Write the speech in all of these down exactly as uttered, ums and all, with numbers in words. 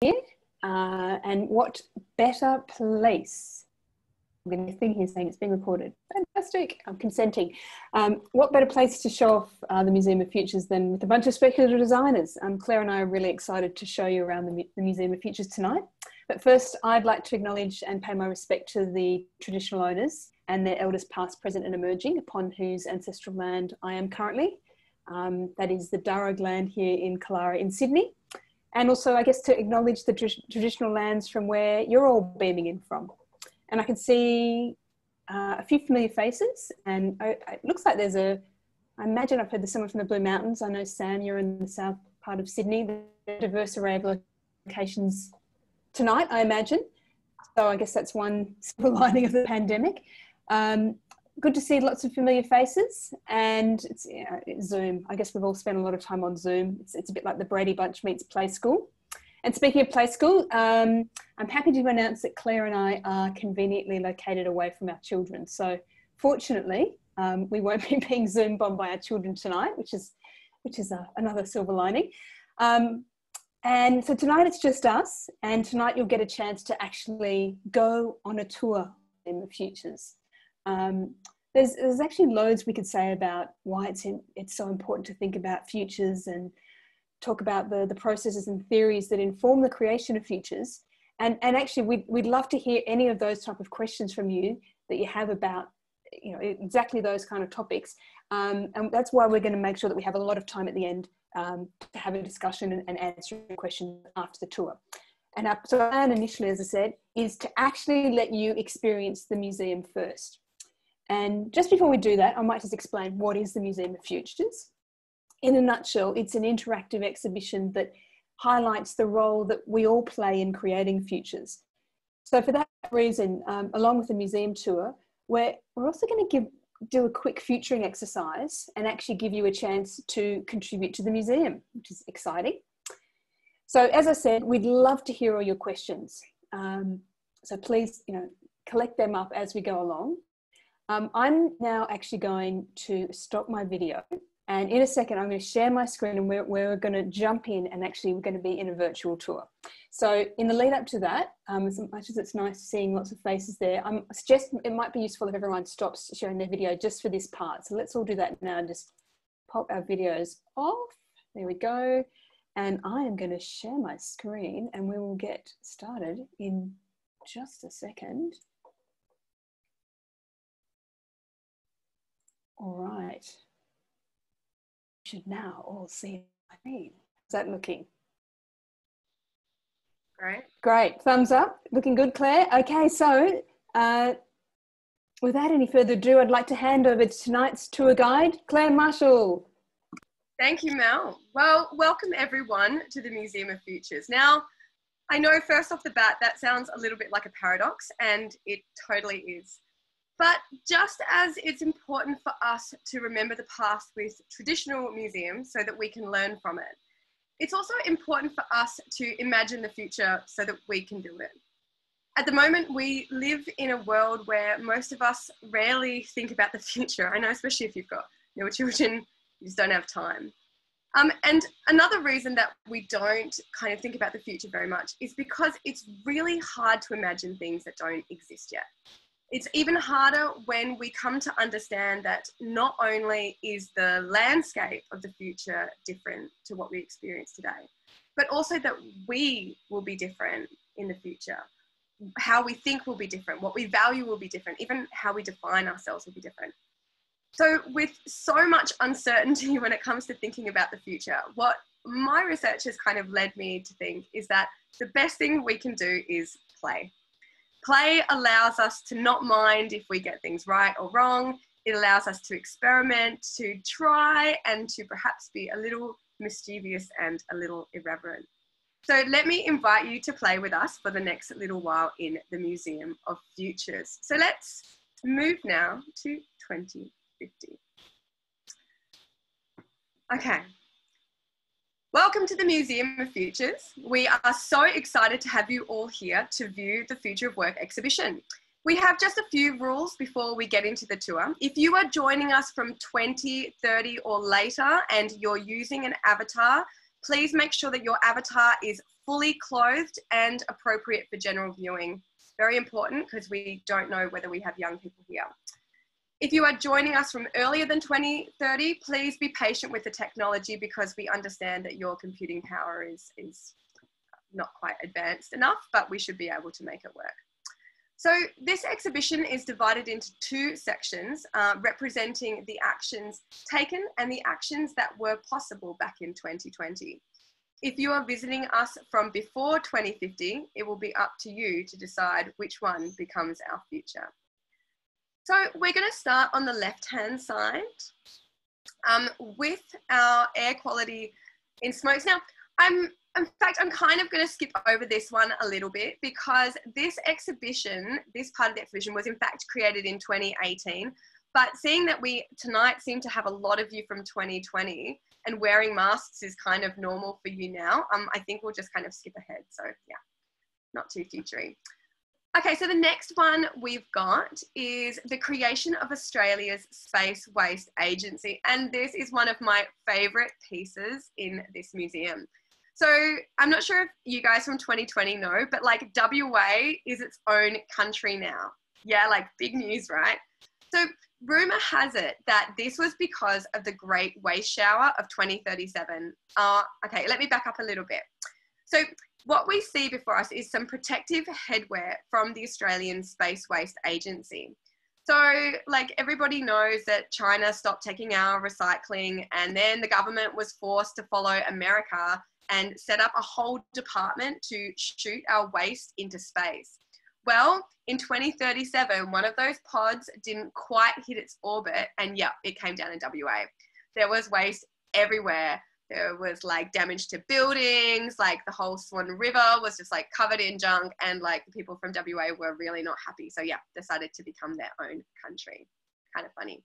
here. Uh, and what better place? I'm going to thing here saying it's being recorded. Fantastic. I'm consenting. Um, what better place to show off uh, the Museum of Futures than with a bunch of speculative designers? Um, Claire and I are really excited to show you around the, Mu the Museum of Futures tonight. But first, I'd like to acknowledge and pay my respect to the traditional owners and their elders past, present and emerging, upon whose ancestral land I am currently. Um, that is the Darug land here in Kalara in Sydney. And also, I guess, to acknowledge the tr traditional lands from where you're all beaming in from. And I can see uh, a few familiar faces, and I, it looks like there's a, I imagine I've heard there's someone from the Blue Mountains. I know, Sam, you're in the south part of Sydney. There's a diverse array of locations tonight, I imagine. So I guess that's one silver lining of the pandemic. Um, good to see lots of familiar faces, and it's, you know, it's Zoom. I guess we've all spent a lot of time on Zoom. It's, it's a bit like the Brady Bunch meets Play School. And speaking of Play School, um, I'm happy to announce that Claire and I are conveniently located away from our children. So fortunately, um, we won't be being Zoom bombed by our children tonight, which is, which is a, another silver lining. Um, and so tonight it's just us, and tonight you'll get a chance to actually go on a tour in the futures. Um, there's, there's actually loads we could say about why it's, in, it's so important to think about futures and talk about the, the processes and theories that inform the creation of futures. And, and actually, we'd, we'd love to hear any of those type of questions from you that you have about, you know, exactly those kind of topics. Um, and that's why we're going to make sure that we have a lot of time at the end um, to have a discussion and, and answer questions after the tour. And our plan initially, as I said, is to actually let you experience the museum first. And just before we do that, I might just explain what is the Museum of Futures. In a nutshell, it's an interactive exhibition that highlights the role that we all play in creating futures. So for that reason, um, along with the museum tour, we're, we're also going to give, do a quick futuring exercise and actually give you a chance to contribute to the museum, which is exciting. So as I said, we'd love to hear all your questions. Um, so please, you know, collect them up as we go along. Um, I'm now actually going to stop my video. And in a second, I'm going to share my screen, and we're, we're going to jump in, and actually we're going to be in a virtual tour. So in the lead up to that, um, as much as it's nice seeing lots of faces there, I'm, I suggest it might be useful if everyone stops sharing their video just for this part. So let's all do that now and just pop our videos off. There we go. And I am going to share my screen, and we will get started in just a second. All right. Should now all see what I mean. How's that looking? Great. Great. Thumbs up. Looking good, Claire. Okay, so uh, without any further ado, I'd like to hand over to tonight's tour guide, Claire Marshall. Thank you, Mel. Well, welcome everyone to the Museum of Futures. Now, I know first off the bat that sounds a little bit like a paradox, and it totally is. But just as it's important for us to remember the past with traditional museums so that we can learn from it, it's also important for us to imagine the future so that we can build it. At the moment, we live in a world where most of us rarely think about the future. I know, especially if you've got your children, you just don't have time. Um, and another reason that we don't kind of think about the future very much is because it's really hard to imagine things that don't exist yet. It's even harder when we come to understand that not only is the landscape of the future different to what we experience today, but also that we will be different in the future. How we think will be different, what we value will be different, even how we define ourselves will be different. So with so much uncertainty when it comes to thinking about the future, what my research has kind of led me to think is that the best thing we can do is play. Play allows us to not mind if we get things right or wrong. It allows us to experiment, to try, and to perhaps be a little mischievous and a little irreverent. So let me invite you to play with us for the next little while in the Museum of Futures. So let's move now to twenty fifty. Okay. Welcome to the Museum of Futures. We are so excited to have you all here to view the Future of Work exhibition. We have just a few rules before we get into the tour. If you are joining us from twenty, thirty or later and you're using an avatar, please make sure that your avatar is fully clothed and appropriate for general viewing. Very important because we don't know whether we have young people here. If you are joining us from earlier than twenty thirty, please be patient with the technology because we understand that your computing power is, is not quite advanced enough, but we should be able to make it work. So this exhibition is divided into two sections uh, representing the actions taken and the actions that were possible back in twenty twenty. If you are visiting us from before twenty fifty, it will be up to you to decide which one becomes our future. So we're going to start on the left-hand side um, with our air quality in smokes. Now, I'm, in fact, I'm kind of going to skip over this one a little bit because this exhibition, this part of the exhibition was in fact created in twenty eighteen. But seeing that we tonight seem to have a lot of you from twenty twenty and wearing masks is kind of normal for you now, um, I think we'll just kind of skip ahead. So yeah, not too future-y. Okay, so the next one we've got is the creation of Australia's Space Waste Agency. And this is one of my favourite pieces in this museum. So I'm not sure if you guys from twenty twenty know, but like W A is its own country now. Yeah, like big news, right? So rumour has it that this was because of the Great Waste Shower of twenty thirty-seven. Uh, okay, let me back up a little bit. So what we see before us is some protective headwear from the Australian Space Waste Agency. So like everybody knows that China stopped taking our recycling and then the government was forced to follow America and set up a whole department to shoot our waste into space. Well, in twenty thirty-seven, one of those pods didn't quite hit its orbit and yeah, it came down in W A. There was waste everywhere. There was like damage to buildings, like the whole Swan River was just like covered in junk and like the people from W A were really not happy. So yeah, decided to become their own country. Kind of funny.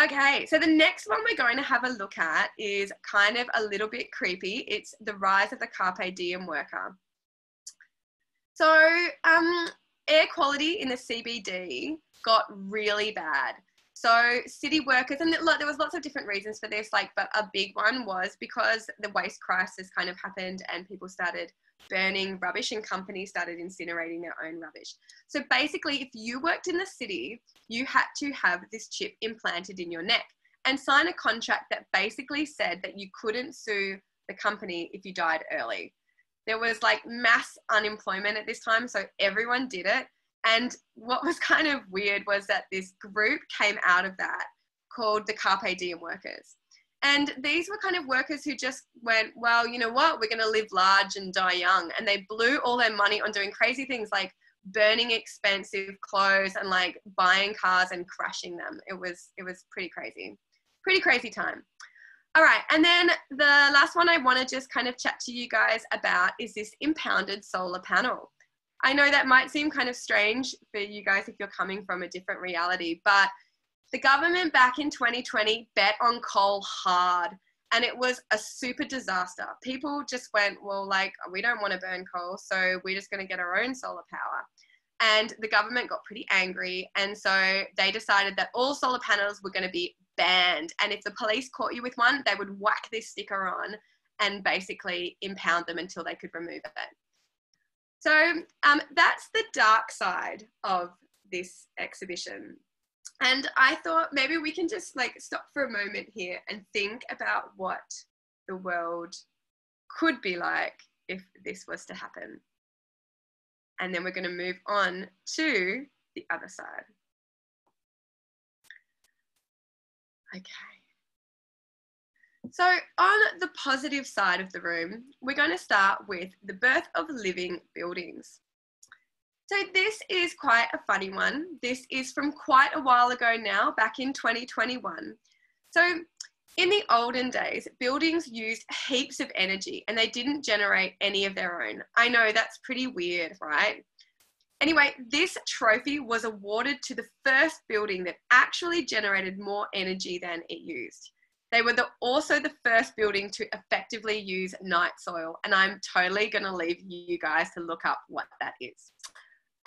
Okay, so the next one we're going to have a look at is kind of a little bit creepy. It's the rise of the Carpe Diem worker. So um, air quality in the C B D got really bad. So city workers, and look, there was lots of different reasons for this, like, but a big one was because the waste crisis kind of happened and people started burning rubbish and companies started incinerating their own rubbish. So basically, if you worked in the city, you had to have this chip implanted in your neck and sign a contract that basically said that you couldn't sue the company if you died early. There was like mass unemployment at this time, so everyone did it. And what was kind of weird was that this group came out of that called the Carpe Diem workers. And these were kind of workers who just went, well, you know what, we're going to live large and die young. And they blew all their money on doing crazy things like burning expensive clothes and like buying cars and crashing them. It was, it was pretty crazy, pretty crazy time. All right. And then the last one I want to just kind of chat to you guys about is this impounded solar panel. I know that might seem kind of strange for you guys if you're coming from a different reality, but the government back in twenty twenty bet on coal hard and it was a super disaster. People just went, well, like, we don't want to burn coal, so we're just going to get our own solar power. And the government got pretty angry. And so they decided that all solar panels were going to be banned. And if the police caught you with one, they would whack this sticker on and basically impound them until they could remove it. So um, that's the dark side of this exhibition. And I thought maybe we can just like stop for a moment here and think about what the world could be like if this was to happen. And then we're going to move on to the other side. Okay. So on the positive side of the room, we're going to start with the birth of living buildings. So this is quite a funny one. This is from quite a while ago now, back in twenty twenty-one. So in the olden days, buildings used heaps of energy and they didn't generate any of their own. I know that's pretty weird, right? Anyway, this trophy was awarded to the first building that actually generated more energy than it used. They were the, also the first building to effectively use night soil, and I'm totally going to leave you guys to look up what that is.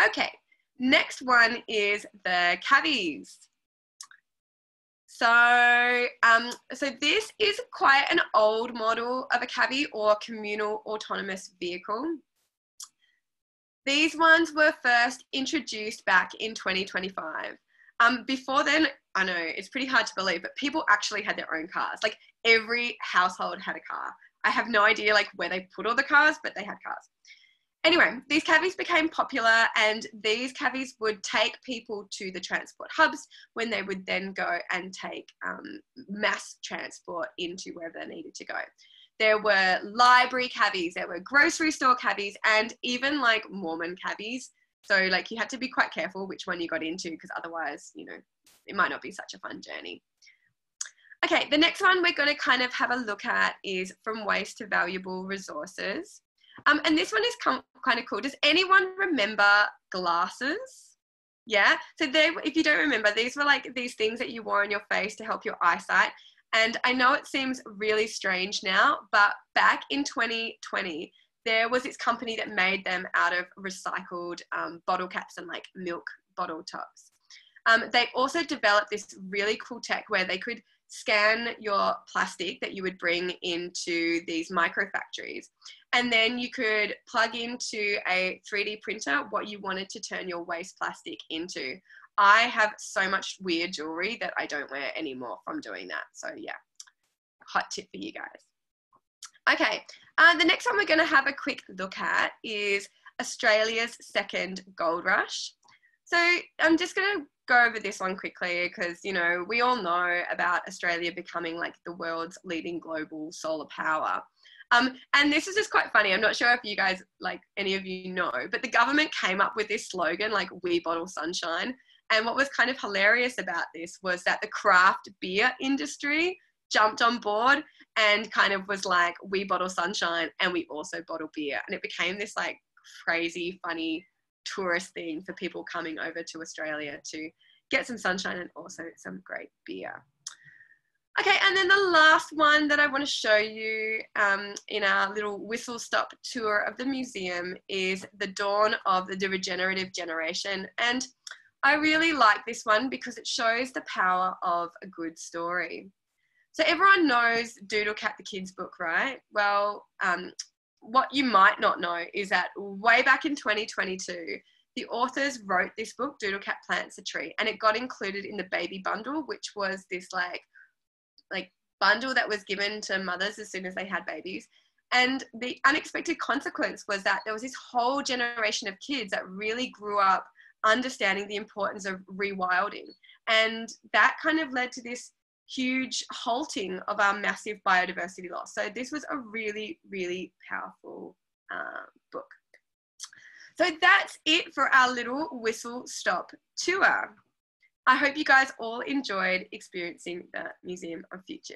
Okay, next one is the C A V Is. So, um, so this is quite an old model of a C A V I, or communal autonomous vehicle. These ones were first introduced back in twenty twenty-five. Um, before then, I know it's pretty hard to believe, but people actually had their own cars. Like every household had a car. I have no idea like where they put all the cars, but they had cars. Anyway, these C A Vs became popular, and these C A Vs would take people to the transport hubs when they would then go and take um, mass transport into wherever they needed to go. There were library C A Vs, there were grocery store C A Vs, and even like Mormon C A Vs. So like you had to be quite careful which one you got into, because otherwise, you know, it might not be such a fun journey. Okay, the next one we're going to kind of have a look at is From Waste to Valuable Resources. Um, and this one is kind of cool. Does anyone remember glasses? Yeah. So they, if you don't remember, these were like these things that you wore on your face to help your eyesight. And I know it seems really strange now, but back in twenty twenty, there was this company that made them out of recycled um, bottle caps and like milk bottle tops. Um, they also developed this really cool tech where they could scan your plastic that you would bring into these microfactories, and then you could plug into a three D printer what you wanted to turn your waste plastic into. I have so much weird jewelry that I don't wear anymore from doing that. So yeah, hot tip for you guys. Okay, uh, the next one we're going to have a quick look at is Australia's Second Gold Rush. So I'm just going to go over this one quickly because, you know, we all know about Australia becoming like the world's leading global solar power. Um, and this is just quite funny. I'm not sure if you guys, like any of you know, but the government came up with this slogan, like "We Bottle Sunshine." And what was kind of hilarious about this was that the craft beer industry jumped on board and kind of was like, "We bottle sunshine and we also bottle beer." And it became this like crazy, funny tourist thing for people coming over to Australia to get some sunshine and also some great beer. Okay, and then the last one that I want to show you um, in our little whistle-stop tour of the museum is The Dawn of the Regenerative Generation. And I really like this one because it shows the power of a good story. So everyone knows Doodle Cat, the kids' book, right? Well, um, what you might not know is that way back in twenty twenty-two, the authors wrote this book, Doodle Cat Plants a Tree, and it got included in the baby bundle, which was this like, like bundle that was given to mothers as soon as they had babies. And the unexpected consequence was that there was this whole generation of kids that really grew up understanding the importance of rewilding. And that kind of led to this huge halting of our massive biodiversity loss. So this was a really, really powerful uh, book. So that's it for our little whistle stop tour. I hope you guys all enjoyed experiencing the Museum of Futures.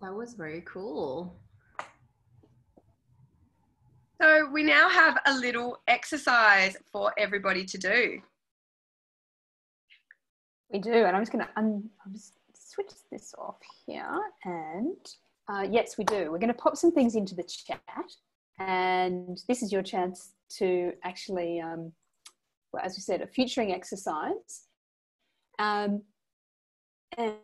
That was very cool. So we now have a little exercise for everybody to do. We do, and I'm just going to switch this off here. And uh, yes, we do. We're going to pop some things into the chat, and this is your chance to actually, um, well, as we said, a featuring exercise. Um, and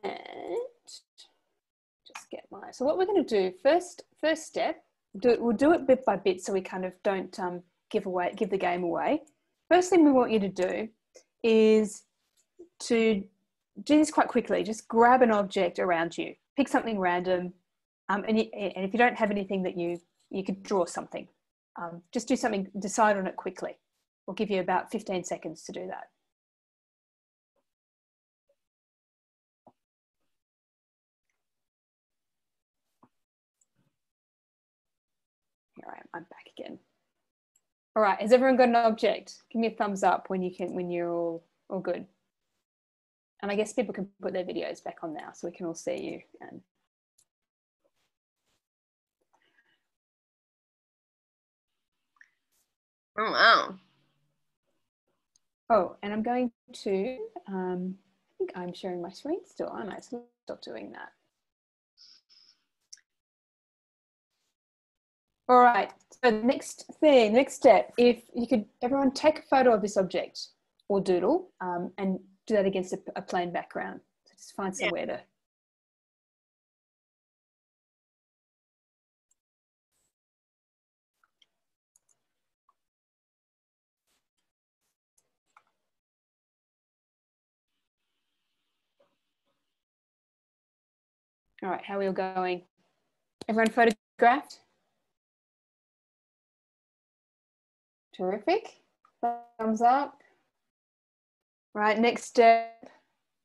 just get my. So what we're going to do first, first step. Do it, we'll do it bit by bit so we kind of don't um, give away, give the game away. First thing we want you to do is to do this quite quickly. Just grab an object around you. Pick something random. Um, and, you, and if you don't have anything that you, you could draw something. Um, just do something, decide on it quickly. We'll give you about fifteen seconds to do that. All right, I'm back again. All right, has everyone got an object? Give me a thumbs up when you can, when you're all, all good. And I guess people can put their videos back on now, so we can all see you. And oh wow! Oh, and I'm going to. Um, I think I'm sharing my screen still, aren't I? So stop doing that. All right, so the next thing, next step, if you could, everyone take a photo of this object or doodle um, and do that against a, a plain background. So just find somewhere yeah. to. All right, how are we all going? Everyone photographed? Terrific. Thumbs up. Right, next step.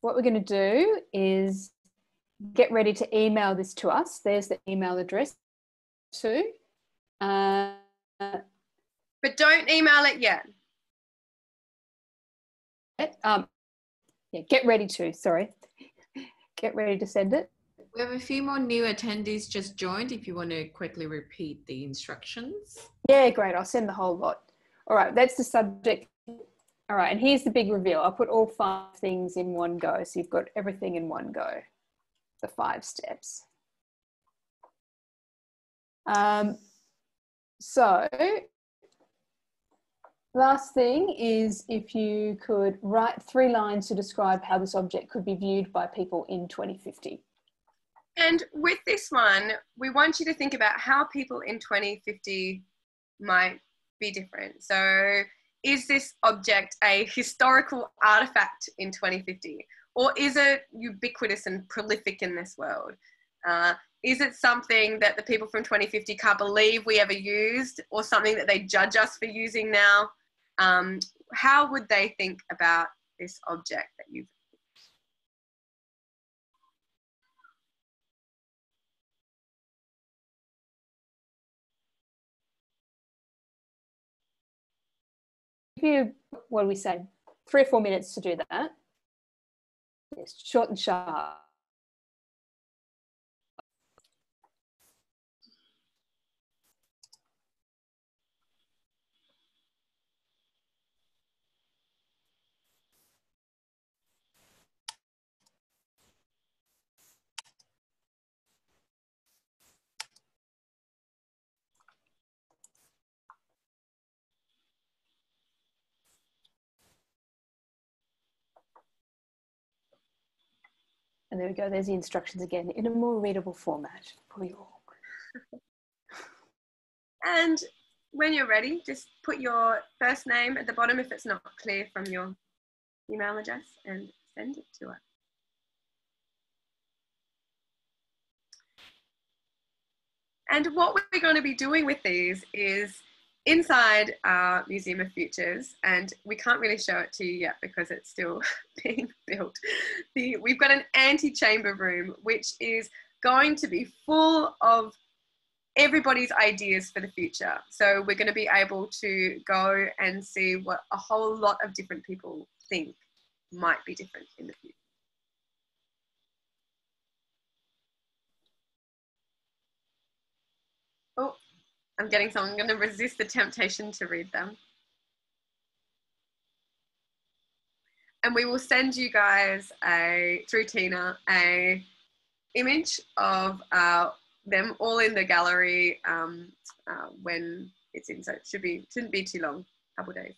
What we're going to do is get ready to email this to us. There's the email address too. Uh, but don't email it yet. Um, yeah, get ready to, sorry. Get ready to send it. We have a few more new attendees just joined. If you want to quickly repeat the instructions. Yeah, great. I'll send the whole lot. All right, that's the subject. All right, and here's the big reveal. I'll put all five things in one go. So you've got everything in one go, the five steps. Um, so last thing is if you could write three lines to describe how this object could be viewed by people in twenty fifty. And with this one, we want you to think about how people in twenty fifty might be different. So is this object a historical artifact in twenty fifty? Or is it ubiquitous and prolific in this world? Uh, is it something that the people from twenty fifty can't believe we ever used, or something that they judge us for using now? Um, how would they think about this object that you've You, what do we say, three or four minutes to do that. Yes, short and sharp. And there we go, there's the instructions again in a more readable format for you all. And when you're ready, just put your first name at the bottom if it's not clear from your email address and send it to us. And what we're going to be doing with these is inside our Museum of Futures, and we can't really show it to you yet because it's still being built. The, we've got an antechamber room, which is going to be full of everybody's ideas for the future. So we're going to be able to go and see what a whole lot of different people think might be different in the future. Oh. I'm getting some, I'm going to resist the temptation to read them. And we will send you guys a, through Tina, a image of uh, them all in the gallery um, uh, when it's in, so it should be, shouldn't be too long, a couple days.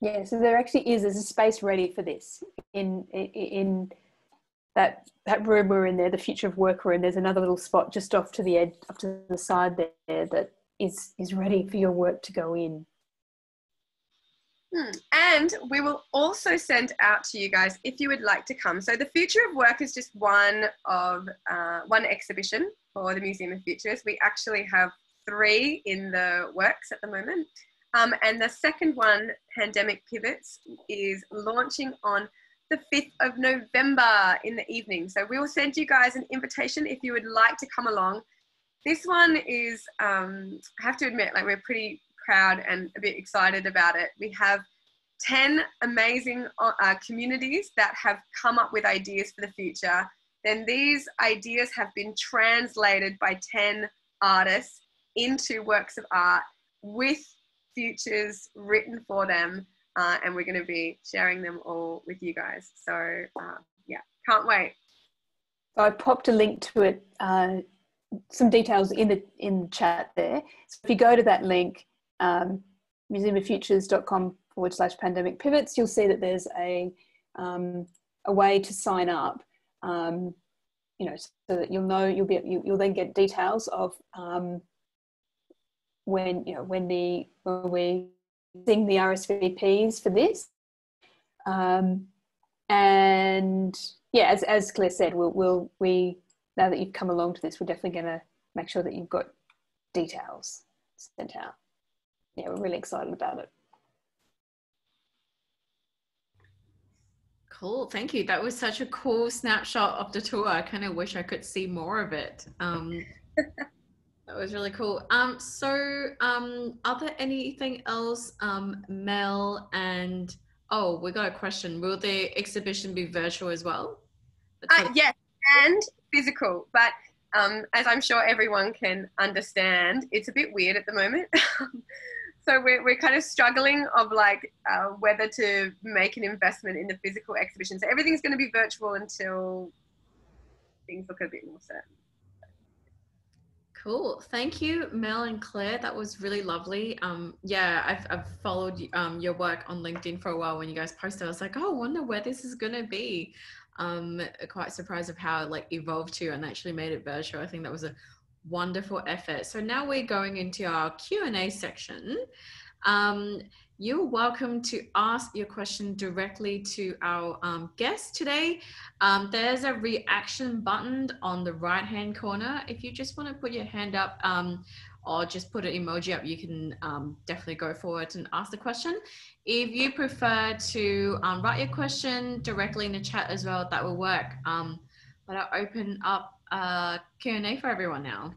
Yeah, so there actually is, there's a space ready for this in, in, That, that room we're in there, the future of work room, there's another little spot just off to the edge, off to the side there that is, is ready for your work to go in. Hmm. And we will also send out to you guys if you would like to come. So the future of work is just one of, uh, one exhibition for the Museum of Futures. We actually have three in the works at the moment. Um, and the second one, Pandemic Pivots, is launching on the fifth of November in the evening. So we will send you guys an invitation if you would like to come along. This one is, um, I have to admit, like we're pretty proud and a bit excited about it. We have ten amazing uh, communities that have come up with ideas for the future. Then these ideas have been translated by ten artists into works of art with futures written for them. Uh, and we're going to be sharing them all with you guys. So, uh, yeah, can't wait. I popped a link to it, uh, some details in the in the chat there. So if you go to that link, um, museum of futures dot com forward slash pandemic pivots, you'll see that there's a, um, a way to sign up, um, you know, so that you'll know, you'll be, you'll then get details of um, when, you know, when the, when we're seeing the R S V Ps for this. Um, and yeah, as, as Claire said, we'll, we'll, we, now that you've come along to this, we're definitely going to make sure that you've got details sent out. Yeah, we're really excited about it. Cool, thank you. That was such a cool snapshot of the tour. I kind of wish I could see more of it. Um, that was really cool. Um, so um, are there anything else, um, Mel? And, oh, we got a question. Will the exhibition be virtual as well? Uh, yes, and physical, but um, as I'm sure everyone can understand, it's a bit weird at the moment. So we're, we're kind of struggling of like uh, whether to make an investment in the physical exhibition. So everything's going to be virtual until things look a bit more certain. Cool. Thank you, Mel and Claire. That was really lovely. Um, yeah, I've, I've followed um, your work on LinkedIn for a while. When you guys posted, I was like, oh, I wonder where this is going to be. Um, quite surprised of how it like evolved to and actually made it virtual. I think that was a wonderful effort. So now we're going into our Q and A section. Um, you're welcome to ask your question directly to our um, guest today. Um, there's a reaction button on the right hand corner. If you just want to put your hand up um, or just put an emoji up, you can um, definitely go forward and ask the question. If you prefer to um, write your question directly in the chat as well, that will work. Um, but I'll open up Uh, Q and A for everyone now.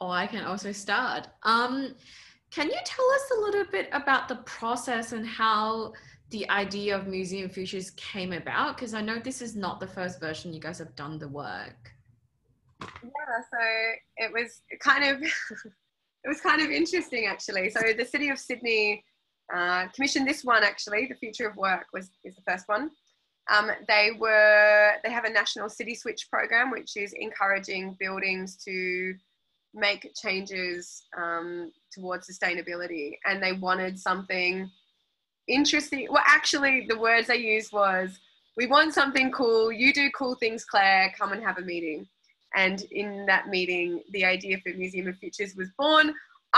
Or I can also start. Um, can you tell us a little bit about the process and how the idea of Museum Futures came about? Because I know this is not the first version you guys have done the work. Yeah, so it was kind of, it was kind of interesting actually. So the City of Sydney Uh, commissioned this one actually. The Future of Work was is the first one. Um, they were they have a national city switch program, which is encouraging buildings to make changes um, towards sustainability. And they wanted something interesting. Well, actually, the words they used was, "We want something cool. You do cool things, Claire. Come and have a meeting." And in that meeting, the idea for Museum of Futures was born.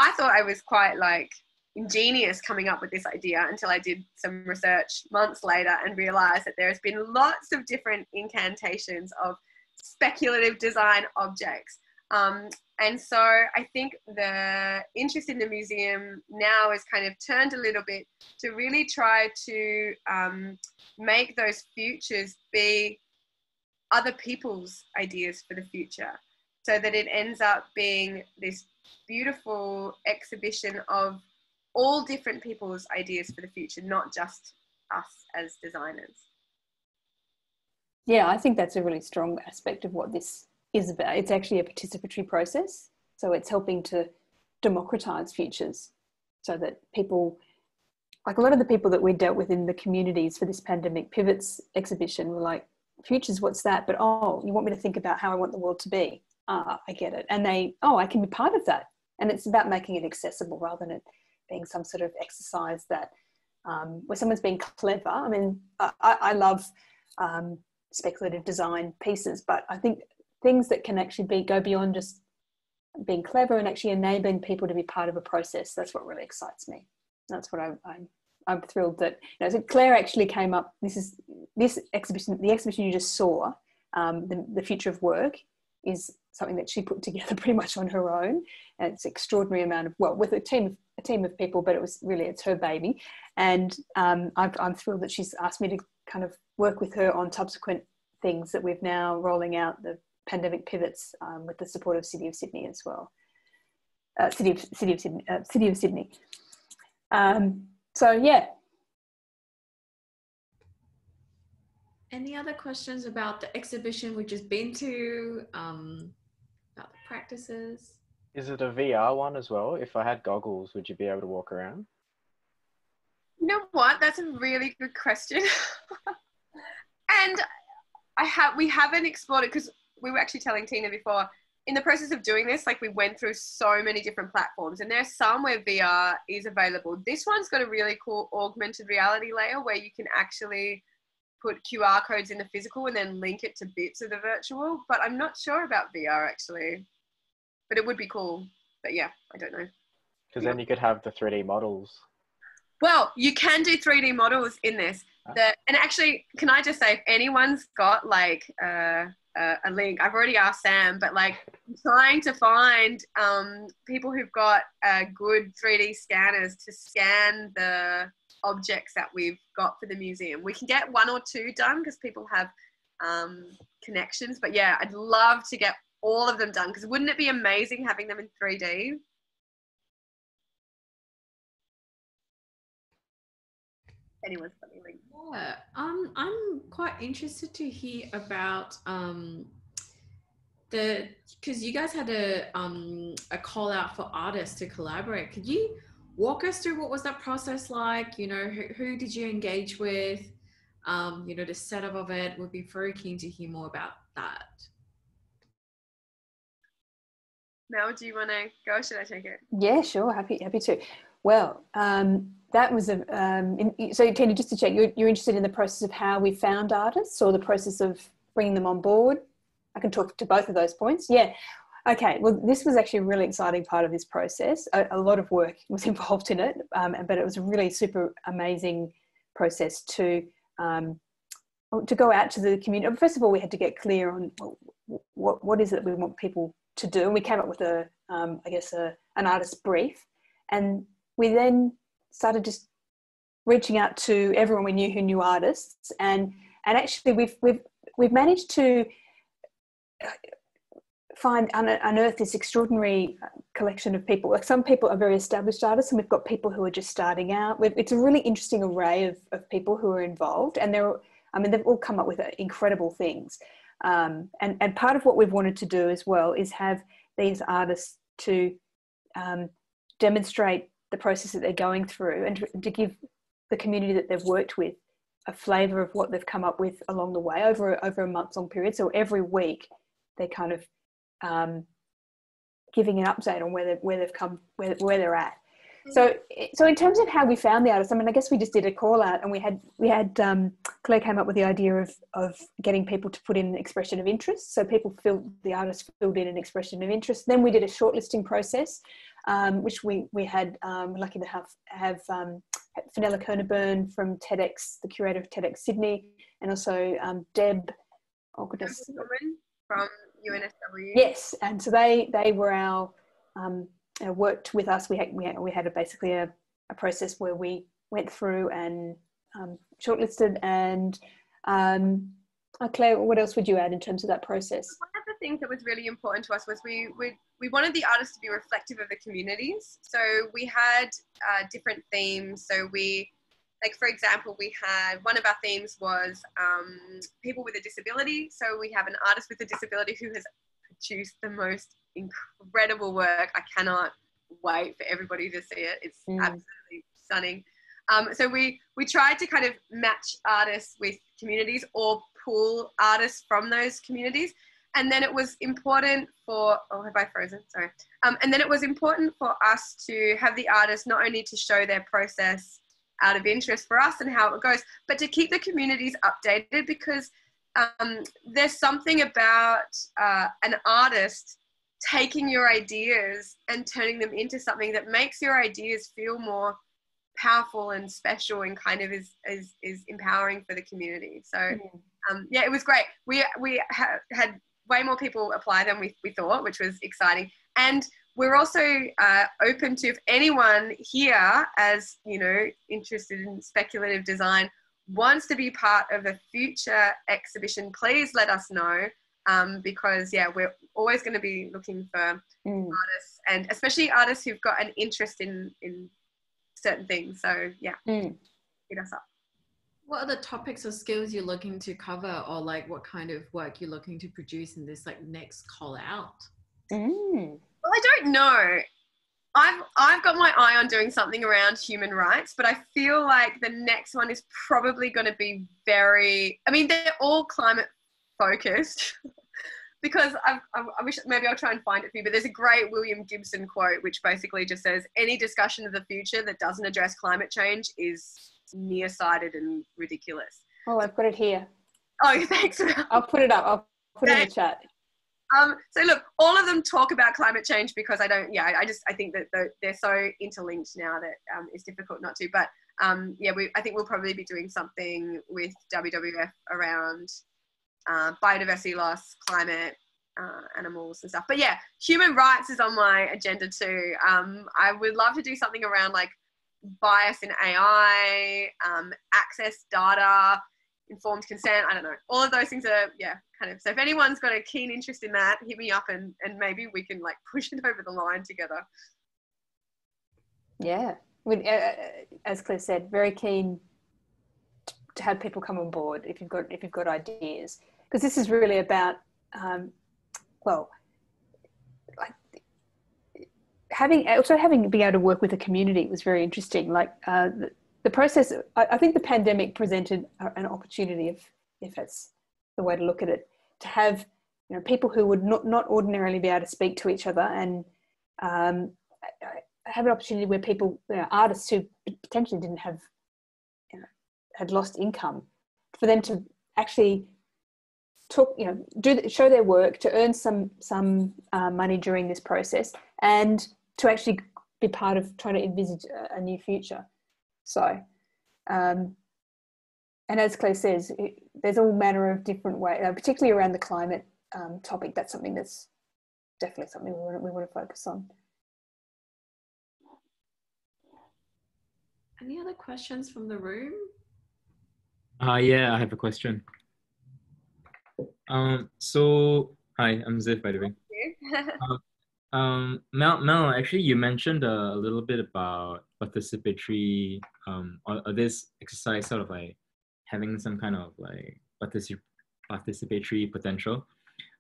I thought I was quite like ingenious coming up with this idea until I did some research months later and realized that there has been lots of different incantations of speculative design objects. Um, and so I think the interest in the museum now has kind of turned a little bit to really try to um, make those futures be other people's ideas for the future, so that it ends up being this beautiful exhibition of all different people's ideas for the future, not just us as designers. Yeah, I think that's a really strong aspect of what this is about. It's actually a participatory process. So it's helping to democratize futures so that people, like a lot of the people that we dealt with in the communities for this Pandemic Pivots exhibition were like, futures, what's that? But oh, you want me to think about how I want the world to be? Ah, I get it. And they, oh, I can be part of that. And it's about making it accessible rather than it being some sort of exercise that um, where someone's being clever. I mean, I, I love um, speculative design pieces, but I think things that can actually be go beyond just being clever and actually enabling people to be part of a process. That's what really excites me. That's what I, I'm, I'm thrilled that, you know, so Claire actually came up, this is, this exhibition, the exhibition you just saw, um, the, the Future of Work, is something that she put together pretty much on her own. And it's an extraordinary amount of, well, with a team of, a team of people, but it was really, it's her baby. And um, I'm, I'm thrilled that she's asked me to kind of work with her on subsequent things that we've now rolling out, the Pandemic Pivots, um, with the support of City of Sydney as well. Uh, City of, City of Sydney. Uh, City of Sydney. Um, so, yeah. Any other questions about the exhibition we've just been to, um, about the practices? Is it a V R one as well? If I had goggles, would you be able to walk around? You know what? That's a really good question. And I have, we haven't explored it because we were actually telling Tina before, in the process of doing this, like we went through so many different platforms, and there's some where V R is available. This one's got a really cool augmented reality layer where you can actually put Q R codes in the physical and then link it to bits of the virtual, but I'm not sure about V R actually, but it would be cool. But yeah, I don't know. Because then you could have the three D models. Well, you can do three D models in this. The, and actually, can I just say, if anyone's got like uh, uh, a link, I've already asked Sam, but like I'm trying to find um, people who've got uh, good three D scanners to scan the objects that we've got for the museum. We can get one or two done because people have um, connections. But yeah, I'd love to get all of them done because wouldn't it be amazing having them in three D? Anyone's something like yeah, um, I'm quite interested to hear about um, the, because you guys had a, um, a call out for artists to collaborate. Could you walk us through what was that process like? You know, who, who did you engage with? Um, you know, the setup of it. We'd be very keen to hear more about that. Mel, do you want to go or should I take it? Yeah, sure. Happy, happy to. Well, um, that was a, um, in, so Tina, just to check, you're, you're interested in the process of how we found artists or the process of bringing them on board? I can talk to both of those points. Yeah. Okay. Well, this was actually a really exciting part of this process. A, a lot of work was involved in it, um, but it was a really super amazing process to, um, to go out to the community. First of all, we had to get clear on what, what is it we want people to do. And we came up with a, um, I guess, a, an artist brief. And we then started just reaching out to everyone we knew who knew artists, and and actually we've we've we've managed to find unearth this extraordinary collection of people. Like some people are very established artists, and we've got people who are just starting out. We've, it's a really interesting array of of people who are involved, and they're I mean they've all come up with incredible things. Um, and and part of what we've wanted to do as well is have these artists to um, demonstrate the process that they're going through and to, to give the community that they've worked with a flavour of what they've come up with along the way over, over a month-long period. So every week they're kind of um, giving an update on where they've, where they've come, where, where they're at. So, so in terms of how we found the artists, I mean, I guess we just did a call out and we had, we had um, Claire came up with the idea of, of getting people to put in an expression of interest. So people filled, the artists filled in an expression of interest. Then we did a shortlisting process. Um, which we, we had, um, we're lucky to have, have um, Fenella Kernaburn from TEDx, the curator of TEDx Sydney, and also um, Deb, oh goodness. From U N S W. Yes, and so they, they were our, um, uh, worked with us. We had, we had, we had a, basically a, a process where we went through and um, shortlisted and, um, uh, Claire, what else would you add in terms of that process? Things that was really important to us was we we, we wanted the artists to be reflective of the communities. So we had uh, different themes. So we, like for example, we had, one of our themes was um, people with a disability. So we have an artist with a disability who has produced the most incredible work. I cannot wait for everybody to see it. It's mm. absolutely stunning. Um, so we, we tried to kind of match artists with communities or pull artists from those communities. And then it was important for, oh, have I frozen? Sorry. Um, and then it was important for us to have the artists not only to show their process out of interest for us and how it goes, but to keep the communities updated because um, there's something about uh, an artist taking your ideas and turning them into something that makes your ideas feel more powerful and special and kind of is, is, is empowering for the community. So um, yeah, it was great. We, we ha had, way more people apply than we, we thought, which was exciting. And we're also uh, open to, if anyone here, as you know, interested in speculative design, wants to be part of a future exhibition, please let us know. Um, because yeah, we're always going to be looking for mm. artists, and especially artists who've got an interest in, in certain things. So yeah, mm. hit us up. What are the topics or skills you're looking to cover, or like what kind of work you're looking to produce in this like next call out? Mm. Well, I don't know. I've, I've got my eye on doing something around human rights, but I feel like the next one is probably going to be very, I mean, they're all climate focused because I've, I, I wish maybe I'll try and find it for you, but there's a great William Gibson quote, which basically just says, any discussion of the future that doesn't address climate change is nearsighted and ridiculous. Oh, I've got it here. Oh, thanks. I'll put it up. I'll put it in the chat. Um, so look, all of them talk about climate change because I don't, yeah, I just, I think that they're so interlinked now that um, it's difficult not to, but um, yeah, we, I think we'll probably be doing something with W W F around uh, biodiversity loss, climate, uh, animals and stuff. But yeah, human rights is on my agenda too. Um, I would love to do something around like bias in A I, um, access data, informed consent, I don't know. All of those things are, yeah, kind of. So if anyone's got a keen interest in that, hit me up and, and maybe we can like push it over the line together. Yeah. We'd, uh, as Claire said, very keen to have people come on board if you've got, if you've got ideas. Because this is really about, um, well, like having, also having being able to work with a community was very interesting. Like, uh, the, The process, I think the pandemic presented an opportunity, if, if that's the way to look at it, to have, you know, people who would not, not ordinarily be able to speak to each other and um, have an opportunity where people, you know, artists who potentially didn't have, you know, had lost income, for them to actually talk, you know, do, show their work, to earn some, some uh, money during this process and to actually be part of trying to envisage a new future. So, um, and as Claire says, it, there's all manner of different ways, particularly around the climate um, topic. That's something that's definitely something we want, we want to focus on. Any other questions from the room? Uh, yeah, I have a question. Um, so, hi, I'm Ziv, by the way. Thank you. Um, Mel, Mel, actually, you mentioned a little bit about participatory, um, or, or this exercise sort of like having some kind of like particip participatory potential.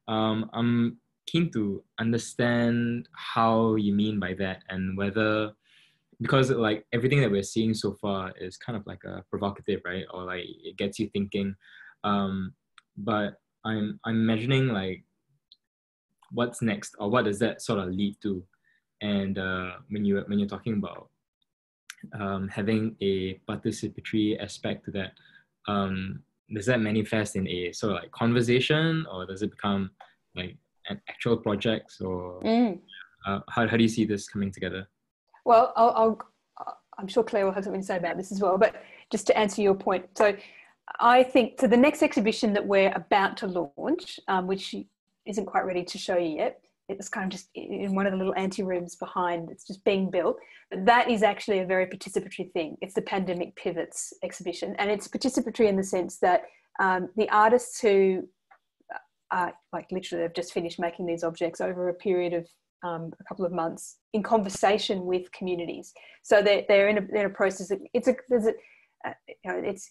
Um, I'm keen to understand how you mean by that and whether, because like everything that we're seeing so far is kind of like a provocative, right? Or like it gets you thinking. Um, but I'm, I'm imagining like, what's next, or what does that sort of lead to? And uh, when you when you're talking about um, having a participatory aspect to that, um, does that manifest in a sort of like conversation, or does it become like an actual project? So mm. uh, how how do you see this coming together? Well, I'll, I'll I'm sure Claire will have something to say about this as well. But just to answer your point, so I think so. The next exhibition that we're about to launch, um, which isn't quite ready to show you yet. It's kind of just in one of the little anterooms behind. It's just being built. That is actually a very participatory thing. It's the Pandemic Pivots exhibition, and it's participatory in the sense that um, the artists who are like literally have just finished making these objects over a period of um, a couple of months in conversation with communities. So they're they're in a, they're in a process. Of, it's a there's a uh, you know it's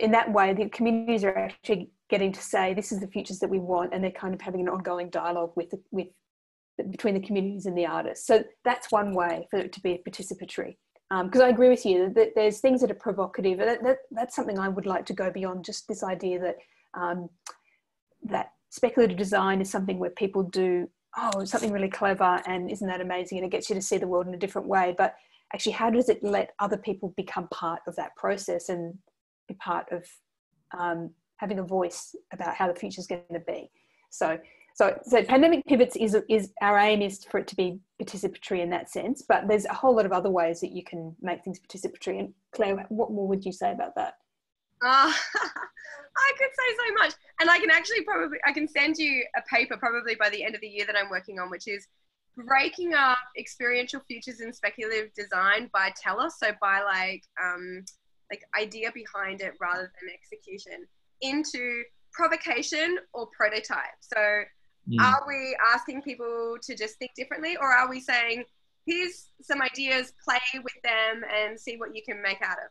in that way the communities are actually getting to say this is the futures that we want, and they're kind of having an ongoing dialogue with the, with the, between the communities and the artists. So that's one way for it to be participatory. Because um, I agree with you that there's things that are provocative, and that, that, that's something I would like to go beyond just this idea that um, that speculative design is something where people do oh something really clever and isn't that amazing, and it gets you to see the world in a different way. But actually, how does it let other people become part of that process and be part of um, having a voice about how the future is going to be. So, so, so Pandemic Pivots is, is our aim is for it to be participatory in that sense, but there's a whole lot of other ways that you can make things participatory. And Claire, what more would you say about that? Oh, I could say so much. And I can actually probably, I can send you a paper probably by the end of the year that I'm working on, which is breaking up experiential futures in speculative design by teller. So by like, um, like idea behind it rather than execution, into provocation or prototype. So yeah. Are we asking people to just think differently, or are we saying, here's some ideas, play with them and see what you can make out of?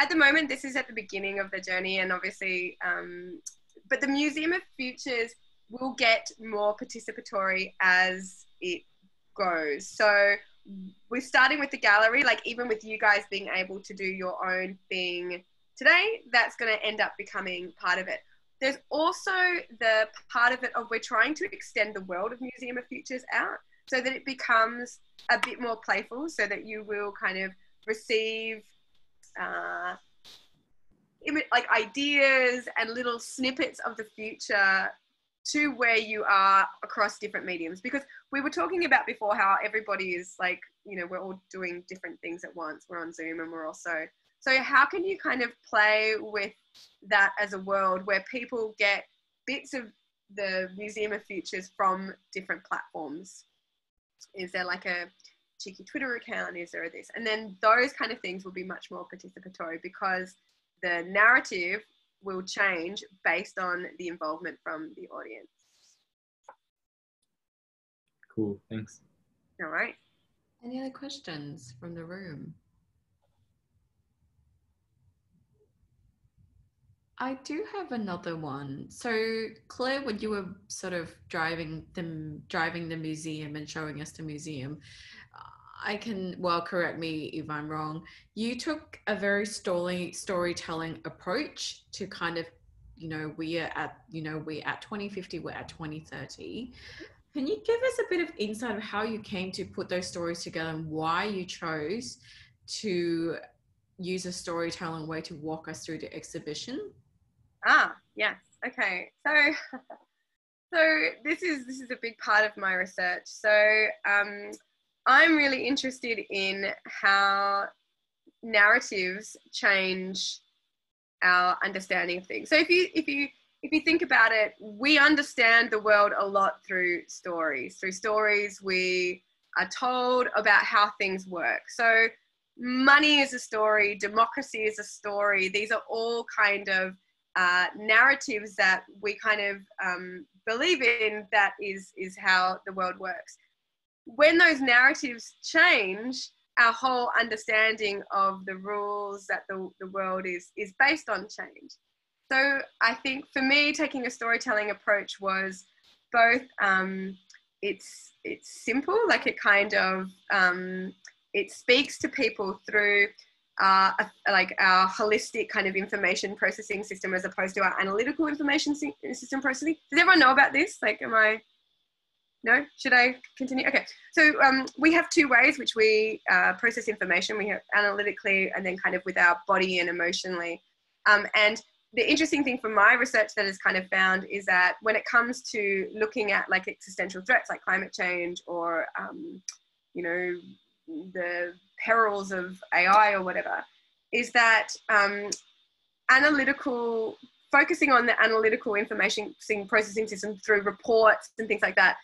At the moment, this is at the beginning of the journey, and obviously, um, but the Museum of Futures will get more participatory as it goes. So we're starting with the gallery, like even with you guys being able to do your own thing today, that's going to end up becoming part of it. There's also the part of it of we're trying to extend the world of Museum of Futures out so that it becomes a bit more playful, so that you will kind of receive uh, like ideas and little snippets of the future to where you are across different mediums. Because we were talking about before how everybody is like, you know, we're all doing different things at once. We're on Zoom and we're also, so how can you kind of play with that as a world where people get bits of the Museum of Futures from different platforms? Is there like a cheeky Twitter account? Is there this? And then those kind of things will be much more participatory because the narrative will change based on the involvement from the audience. Cool, thanks. All right. Any other questions from the room? I do have another one. So Claire, when you were sort of driving the, driving the museum and showing us the museum, I can, well, correct me if I'm wrong, you took a very story, storytelling approach to kind of, you know, we are at, you know, we're at twenty fifty, we're at twenty thirty. Can you give us a bit of insight of how you came to put those stories together and why you chose to use a storytelling way to walk us through the exhibition? Ah, yes. Okay. So, so this is, this is a big part of my research. So, um, I'm really interested in how narratives change our understanding of things. So if you, if you, if you think about it, we understand the world a lot through stories. Through stories, we are told about how things work. So money is a story, democracy is a story. These are all kind of uh, narratives that we kind of um, believe in, that is, is how the world works. When those narratives change, our whole understanding of the rules that the, the world is, is based on change. So I think for me, taking a storytelling approach was both, um, it's, it's simple, like it kind of, um, it speaks to people through uh, a, like our holistic kind of information processing system as opposed to our analytical information system processing. Does everyone know about this? Like, am I... No? Should I continue? Okay. So um, we have two ways which we uh, process information. We have analytically and then kind of with our body and emotionally. Um, and the interesting thing from my research that has kind of found is that when it comes to looking at like existential threats like climate change or, um, you know, the perils of A I or whatever, is that um, analytical, focusing on the analytical information processing system through reports and things like that,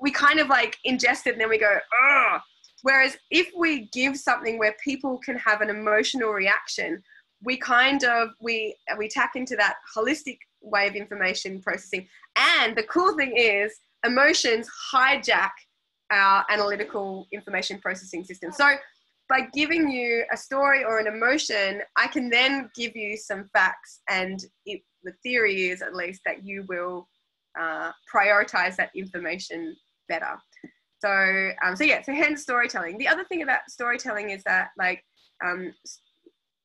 we kind of like ingest it and then we go, oh. Whereas if we give something where people can have an emotional reaction, we kind of, we, we tap into that holistic way of information processing. And the cool thing is emotions hijack our analytical information processing system. So by giving you a story or an emotion, I can then give you some facts, and it, the theory is at least that you will Uh, prioritize that information better. So, um, so yeah, so hence storytelling. The other thing about storytelling is that like, um,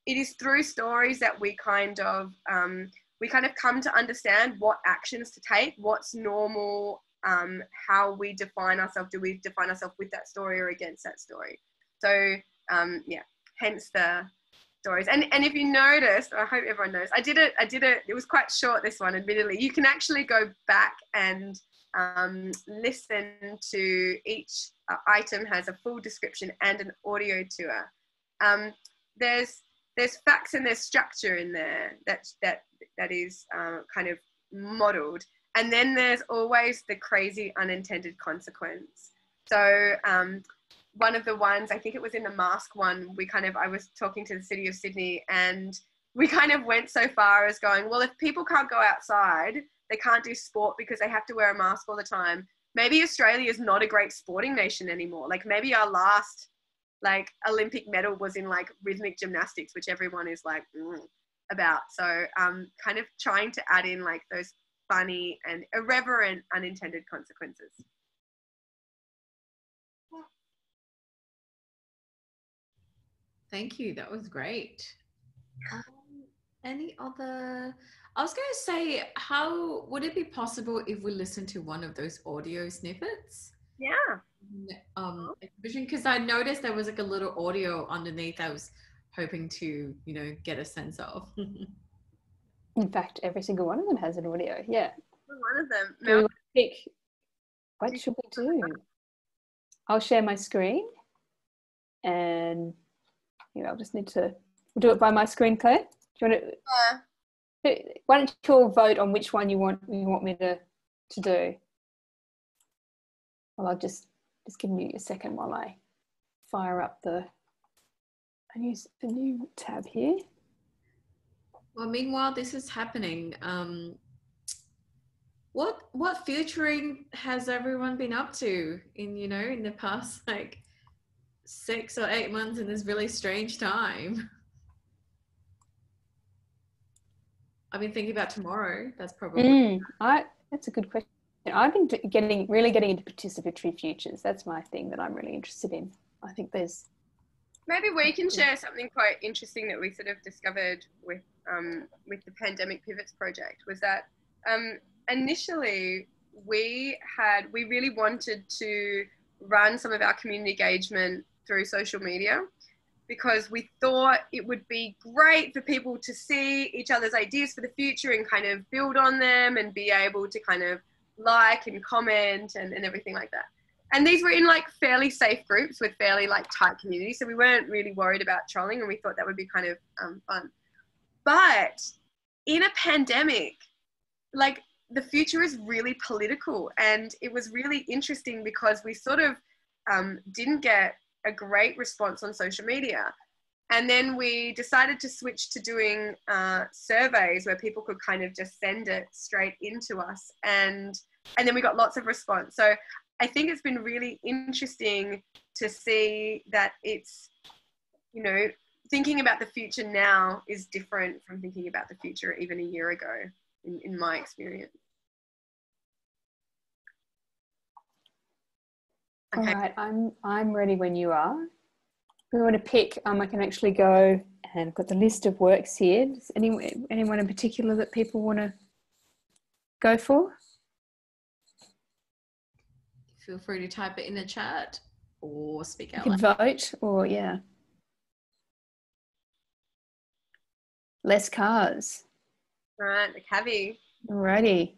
it is through stories that we kind of, um, we kind of come to understand what actions to take, what's normal, um, how we define ourselves. Do we define ourselves with that story or against that story? So um, yeah, hence the stories. And and if you noticed, I hope everyone knows, I did it, I did it, it was quite short, this one, admittedly. You can actually go back and um, listen to each uh, item has a full description and an audio tour. Um, there's there's facts and there's structure in there that, that, that is uh, kind of modelled. And then there's always the crazy unintended consequence. So, um, one of the ones, I think it was in the mask one, we kind of, I was talking to the City of Sydney and we kind of went so far as going, well, if people can't go outside, they can't do sport because they have to wear a mask all the time. Maybe Australia is not a great sporting nation anymore. Like maybe our last like Olympic medal was in like rhythmic gymnastics, which everyone is like mm, about. So um, kind of trying to add in like those funny and irreverent unintended consequences. Thank you. That was great. Um, any other? I was going to say, how would it be possible if we listen to one of those audio snippets? Yeah. Um, because I noticed there was like a little audio underneath. I was hoping to, you know, get a sense of. In fact, every single one of them has an audio. Yeah. One of them. No. Pick. What should we do? I'll share my screen, and you know, I'll just need to we'll do it by my screen, Claire. Do you want to? Yeah. Why don't you all vote on which one you want you want me to to do? Well, I'll just just give you a second while I fire up the I use the new tab here. Well, meanwhile, this is happening. Um, what what futuring has everyone been up to in you know in the past like six or eight months in this really strange time? I've been thinking about tomorrow. That's probably mm, I. That's a good question. I've been getting really getting into participatory futures. That's my thing that I'm really interested in. I think there's maybe we can share something quite interesting that we sort of discovered with um, with the Pandemic Pivots project. Was that um, initially we had we really wanted to run some of our community engagement through social media, because we thought it would be great for people to see each other's ideas for the future and kind of build on them and be able to kind of like and comment and, and everything like that. And these were in like fairly safe groups with fairly like tight communities. So we weren't really worried about trolling, and we thought that would be kind of um, fun. But in a pandemic, like the future is really political, and it was really interesting because we sort of um, didn't get a great response on social media. And then we decided to switch to doing uh, surveys where people could kind of just send it straight into us. And, and then we got lots of response. So I think it's been really interesting to see that it's, you know, thinking about the future now is different from thinking about the future even a year ago, in, in my experience. Okay. All right, I'm, I'm ready when you are. We want to pick, um, I can actually go and I've got the list of works here. Does anyone, anyone in particular that people want to go for? Feel free to type it in the chat or speak out. You can vote or, yeah. Less cars. All right, the CAVI. Alrighty.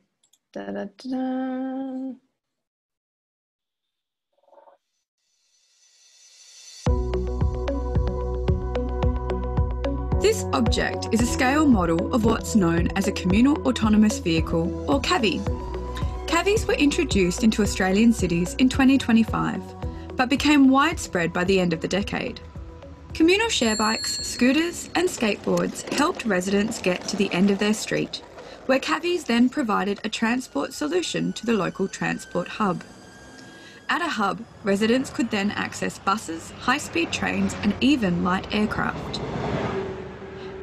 Da, da, da, da. This object is a scale model of what's known as a communal autonomous vehicle, or CAVI. CAVIs were introduced into Australian cities in twenty twenty-five, but became widespread by the end of the decade. Communal share bikes, scooters and skateboards helped residents get to the end of their street, where CAVIs then provided a transport solution to the local transport hub. At a hub, residents could then access buses, high-speed trains and even light aircraft.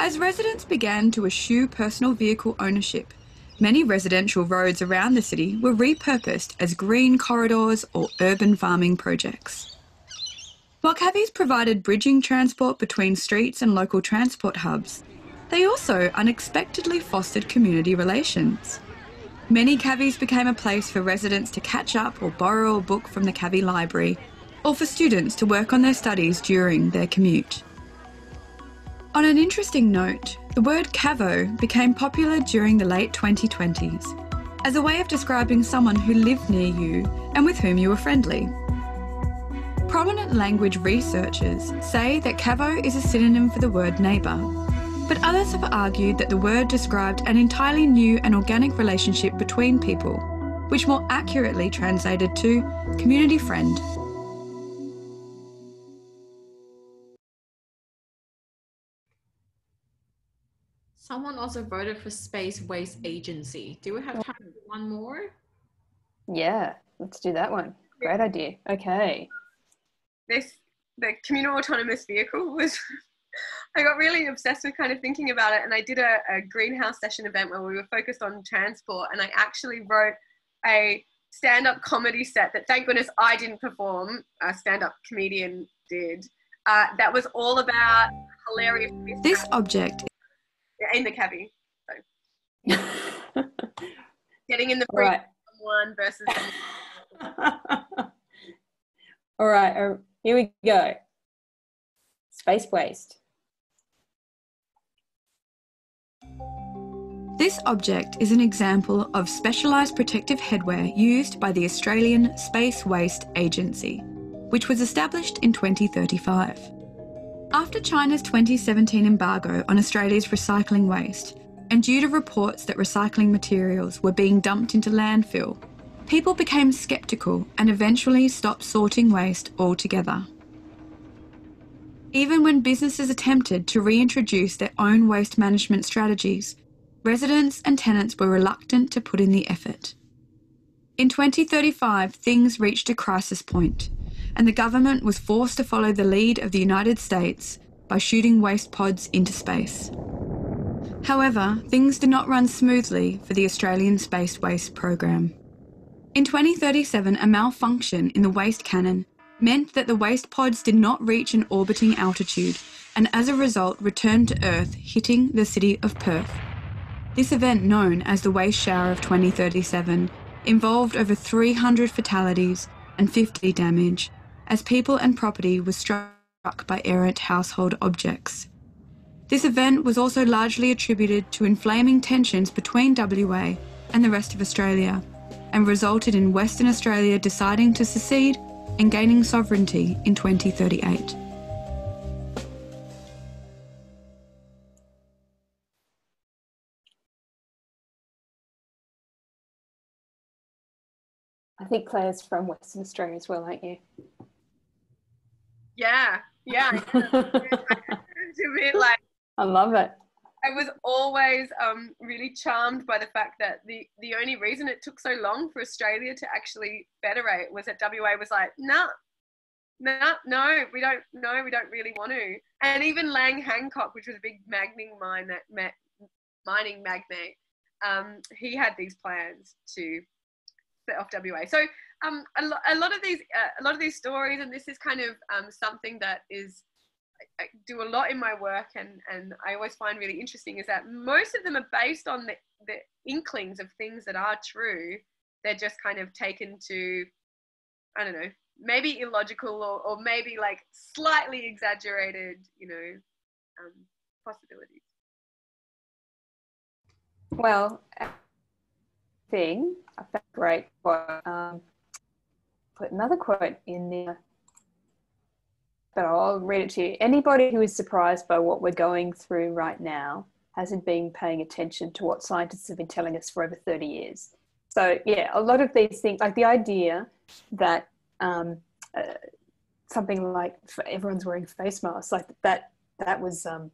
As residents began to eschew personal vehicle ownership, many residential roads around the city were repurposed as green corridors or urban farming projects. While CAVIs provided bridging transport between streets and local transport hubs, they also unexpectedly fostered community relations. Many CAVIs became a place for residents to catch up or borrow a book from the CAVI library, or for students to work on their studies during their commute. On an interesting note, the word CAVO became popular during the late twenty twenties as a way of describing someone who lived near you and with whom you were friendly. Prominent language researchers say that CAVO is a synonym for the word neighbour, but others have argued that the word described an entirely new and organic relationship between people, which more accurately translated to community friend. Someone also voted for Space Waste Agency. Do we have time for one more? Yeah, let's do that one. Great idea. Okay. This, the communal autonomous vehicle was, I got really obsessed with kind of thinking about it, and I did a, a greenhouse session event where we were focused on transport, and I actually wrote a stand-up comedy set that, thank goodness I didn't perform, a stand-up comedian did, uh, that was all about hilarious. This object in the cabbie. So. Getting in the room right. Someone versus. All right, uh, here we go. Space waste. This object is an example of specialised protective headwear used by the Australian Space Waste Agency, which was established in twenty thirty-five. After China's twenty seventeen embargo on Australia's recycling waste, and due to reports that recycling materials were being dumped into landfill, people became sceptical and eventually stopped sorting waste altogether. Even when businesses attempted to reintroduce their own waste management strategies, residents and tenants were reluctant to put in the effort. In twenty thirty-five, things reached a crisis point, and the government was forced to follow the lead of the United States by shooting waste pods into space. However, things did not run smoothly for the Australian Space Waste Program. In twenty thirty-seven, a malfunction in the waste cannon meant that the waste pods did not reach an orbiting altitude, and as a result returned to Earth, hitting the city of Perth. This event, known as the Waste Shower of twenty thirty-seven, involved over three hundred fatalities and fifty damage, as people and property were struck by errant household objects. This event was also largely attributed to inflaming tensions between W A and the rest of Australia, and resulted in Western Australia deciding to secede and gaining sovereignty in twenty thirty-eight. I think Claire's from Western Australia as well, aren't you? Yeah, yeah. To me, like, I love it. I was always um, really charmed by the fact that the, the only reason it took so long for Australia to actually federate was that W A was like, nah, nah, no, we don't, no, we don't really want to. And even Lang Hancock, which was a big mining mine that met, mining magnate, um, he had these plans to off W A. So um, a, lo a lot of these, uh, a lot of these stories, and this is kind of um, something that is, I, I do a lot in my work, and and I always find really interesting is that most of them are based on the, the inklings of things that are true. They're just kind of taken to, I don't know, maybe illogical or, or maybe like slightly exaggerated, you know, um, possibilities. Well, thing. I found a great quote. Um, put another quote in there, but I'll read it to you. Anybody who is surprised by what we're going through right now hasn't been paying attention to what scientists have been telling us for over thirty years. So yeah, a lot of these things, like the idea that um, uh, something like everyone's wearing face masks, like that, that was um,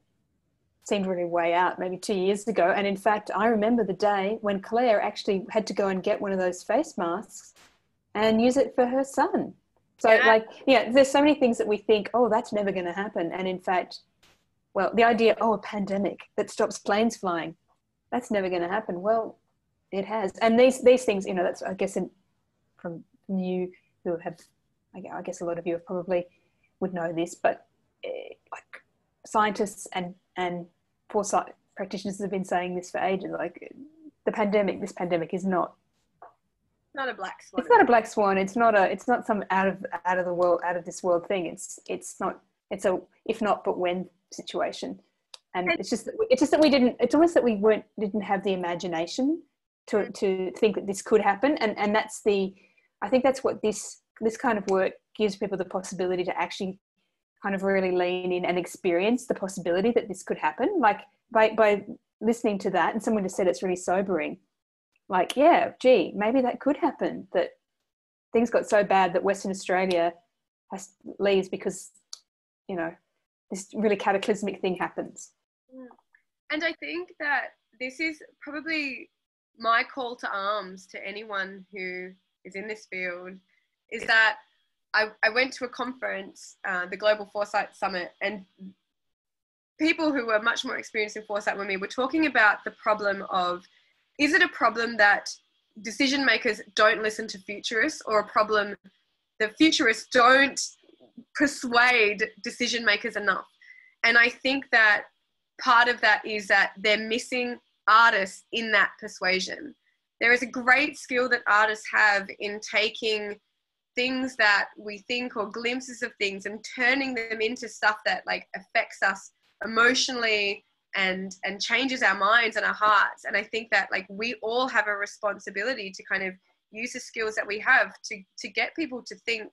seemed really way out maybe two years ago. And in fact, I remember the day when Claire actually had to go and get one of those face masks and use it for her son. So yeah. like, yeah, there's so many things that we think, oh, that's never going to happen. And in fact, well, the idea, oh, a pandemic that stops planes flying, that's never going to happen. Well, it has. And these, these things, you know, that's, I guess, in, from you who have, I guess a lot of you have probably would know this, but eh, like scientists and, and foresight practitioners have been saying this for ages, like the pandemic, this pandemic is not not a black swan. It's not a black swan. It's not a, it's not some out of, out of the world, out of this world thing. It's, it's not, it's a, if not, but when situation. And it's just, it's just that we didn't, it's almost that we weren't, didn't have the imagination to, to think that this could happen. And, and that's the, I think that's what this, this kind of work gives people the possibility to actually kind of really lean in and experience the possibility that this could happen. Like by, by listening to that, and someone just said it's really sobering. Like, yeah, gee, maybe that could happen. That things got so bad that Western Australia has leaves because, you know, this really cataclysmic thing happens. And I think that this is probably my call to arms to anyone who is in this field, is that I, I went to a conference, uh, the Global Foresight Summit, and people who were much more experienced in foresight than me were talking about the problem of, is it a problem that decision makers don't listen to futurists, or a problem the futurists don't persuade decision makers enough. And I think that part of that is that they're missing artists in that persuasion. There is a great skill that artists have in taking things that we think or glimpses of things and turning them into stuff that like affects us emotionally and and changes our minds and our hearts. And I think that like we all have a responsibility to kind of use the skills that we have to to get people to think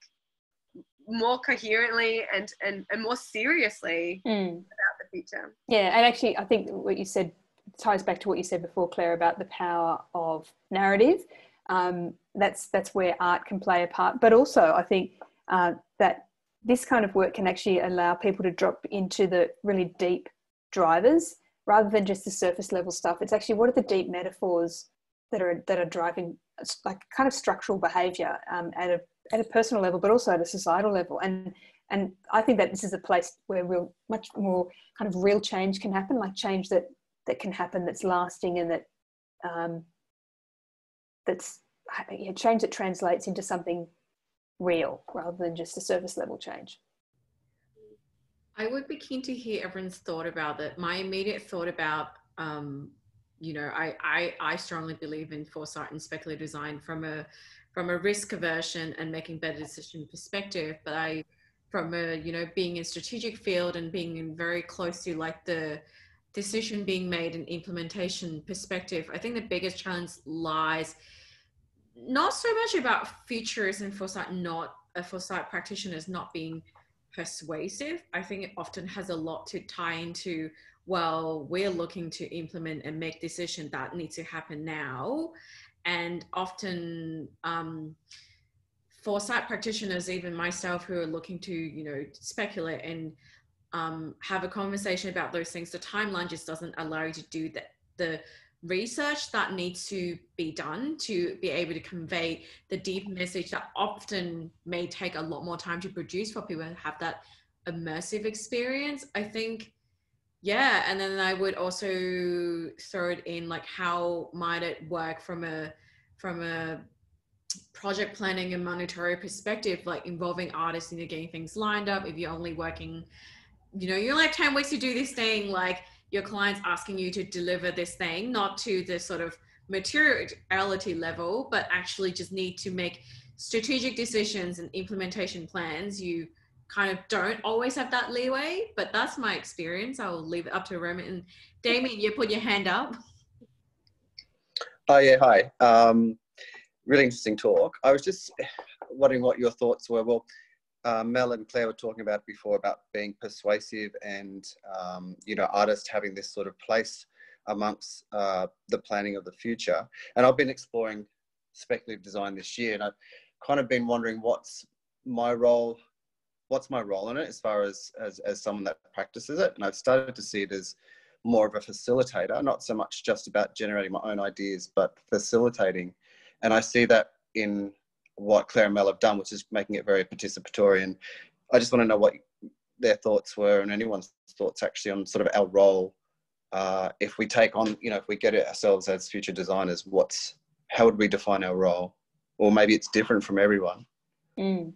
more coherently and and, and more seriously mm. about the future. Yeah, and actually I think what you said ties back to what you said before, Claire, about the power of narrative. Um, that's that's where art can play a part. But also I think uh, that this kind of work can actually allow people to drop into the really deep drivers rather than just the surface level stuff. It's actually what are the deep metaphors that are that are driving like kind of structural behaviour um, at a at a personal level, but also at a societal level. And and I think that this is a place where real much more kind of real change can happen, like change that that can happen that's lasting and that um, that's yeah, change that translates into something real rather than just a surface level change. I would be keen to hear everyone's thought about that. My immediate thought about, um, you know, I, I, I strongly believe in foresight and speculative design from a, from a risk aversion and making better decision perspective. But I, from a, you know, being in strategic field and being in very close to like the decision being made and implementation perspective, I think the biggest challenge lies not so much about futures and foresight, not a foresight practitioner is not being persuasive. I think it often has a lot to tie into, well, we're looking to implement and make decisions that need to happen now. And often um, foresight practitioners, even myself, who are looking to, you know, speculate and um, have a conversation about those things, the timeline just doesn't allow you to do the, the research that needs to be done to be able to convey the deep message that often may take a lot more time to produce for people to have that immersive experience. I think, yeah. And then I would also throw it in like, how might it work from a, from a project planning and monetary perspective, like involving artists into getting things lined up. If you're only working, you know, you only have ten weeks to do this thing, like, your client's asking you to deliver this thing, not to the sort of materiality level, but actually just need to make strategic decisions and implementation plans. You kind of don't always have that leeway, but that's my experience. I'll leave it up to Roman. And Damien, you put your hand up. Oh yeah, hi. Um, really interesting talk. I was just wondering what your thoughts were. Well, Uh, Mel and Claire were talking about before about being persuasive and, um, you know, artists having this sort of place amongst uh, the planning of the future. And I've been exploring speculative design this year, and I've kind of been wondering what's my role, what's my role in it as far as, as, as someone that practices it. And I've started to see it as more of a facilitator, not so much just about generating my own ideas, but facilitating. And I see that in what Claire and Mel have done, which is making it very participatory. And I just want to know what their thoughts were, and anyone's thoughts actually, on sort of our role. Uh, if we take on, you know, if we get it ourselves as future designers, what's, how would we define our role? Or maybe it's different from everyone. Mm.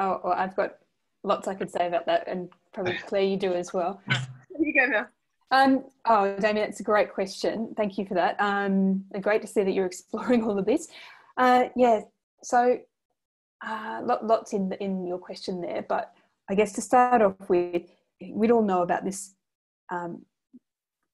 Oh, well, I've got lots I could say about that, and probably Claire, you do as well. You go now. Um, oh, Damien, that's a great question. Thank you for that. Um, great to see that you're exploring all of this. Uh, yeah. So uh, lots in, the, in your question there, but I guess to start off with, we'd all know about this, um,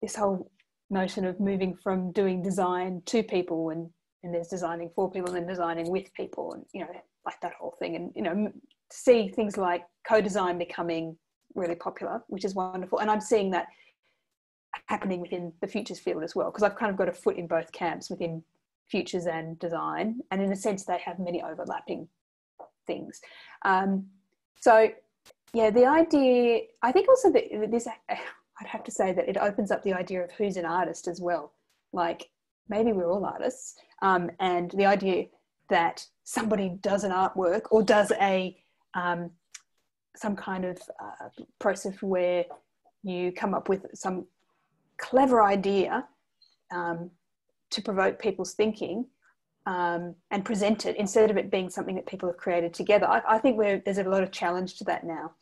this whole notion of moving from doing design to people, and, and there's designing for people and then designing with people, and, you know, like that whole thing. And, you know, see things like co-design becoming really popular, which is wonderful. And I'm seeing that happening within the futures field as well, because I've kind of got a foot in both camps within futures and design, and in a sense they have many overlapping things. Um, so yeah, the idea, I think also that this, I'd have to say that it opens up the idea of who's an artist as well. Like maybe we're all artists, um, and the idea that somebody does an artwork or does a, um, some kind of uh, process where you come up with some clever idea um, to provoke people's thinking, um, and present it instead of it being something that people have created together. I, I think we're, there's a lot of challenge to that now.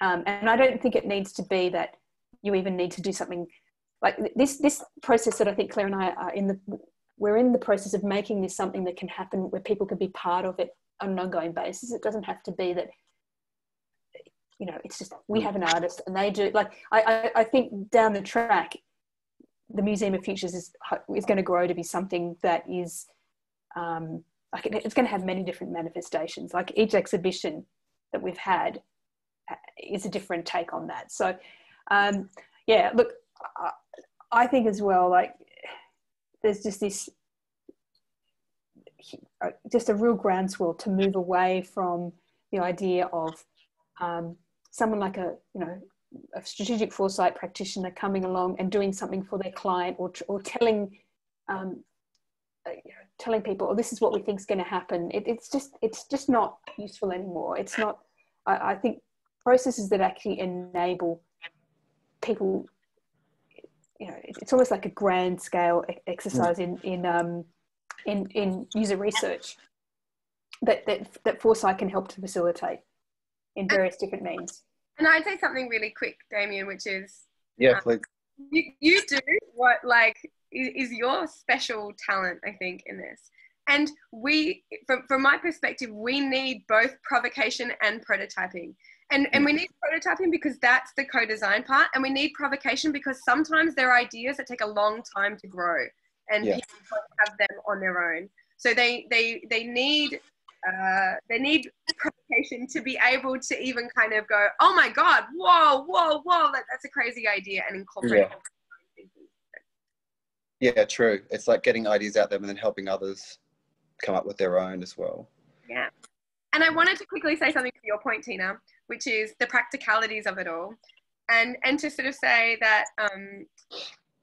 Um, and I don't think it needs to be that you even need to do something like this, this process that I think Claire and I are in the, we're in the process of making this something that can happen where people can be part of it on an ongoing basis. It doesn't have to be that, you know, it's just, we have an artist and they do, like, I, I, I think down the track, the Museum of Futures is, is going to grow to be something that is, um, like it, it's going to have many different manifestations. Like each exhibition that we've had is a different take on that. So, um, yeah, look, I, I think as well, like there's just this, just a real groundswell to move away from the idea of um, someone like a, you know, a strategic foresight practitioner coming along and doing something for their client, or, or telling, um, uh, telling people, oh, this is what we think is going to happen. It, it's just, it's just not useful anymore. It's not, I, I think processes that actually enable people, you know, it, it's almost like a grand scale exercise in, in, um, in, in user research that, that, that foresight can help to facilitate in various different means. And I'd say something really quick, Damien, which is, yeah, please. Um, you, you do what like is, is your special talent, I think, in this. And we, from, from my perspective, we need both provocation and prototyping. And, and we need prototyping because that's the co-design part. And we need provocation because sometimes there are ideas that take a long time to grow and yeah. people don't have them on their own. So they, they, they need... Uh, they need provocation to be able to even kind of go, oh my God, whoa, whoa, whoa, that, that's a crazy idea, and incorporate it. Yeah. yeah, true. It's like getting ideas out there and then helping others come up with their own as well. Yeah. And I wanted to quickly say something to your point, Tina, which is the practicalities of it all. And, and to sort of say that, um,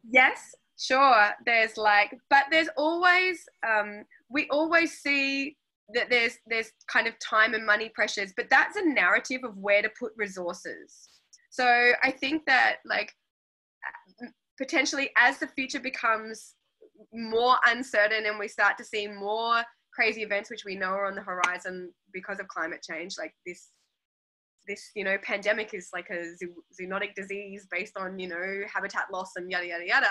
yes, sure, there's like, but there's always, um, we always see that there's there's kind of time and money pressures, but that's a narrative of where to put resources. So I think that like potentially as the future becomes more uncertain and we start to see more crazy events, which we know are on the horizon because of climate change, like this, this you know, pandemic is like a zoonotic disease based on, you know, habitat loss and yada, yada, yada.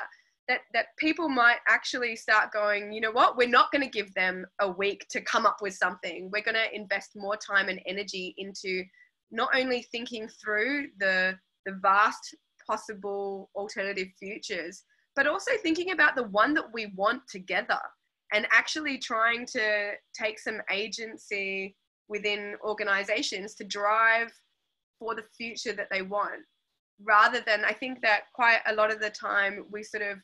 That, that people might actually start going, you know what, we're not going to give them a week to come up with something. We're going to invest more time and energy into not only thinking through the, the vast possible alternative futures, but also thinking about the one that we want together and actually trying to take some agency within organizations to drive for the future that they want. Rather than, I think that quite a lot of the time we sort of,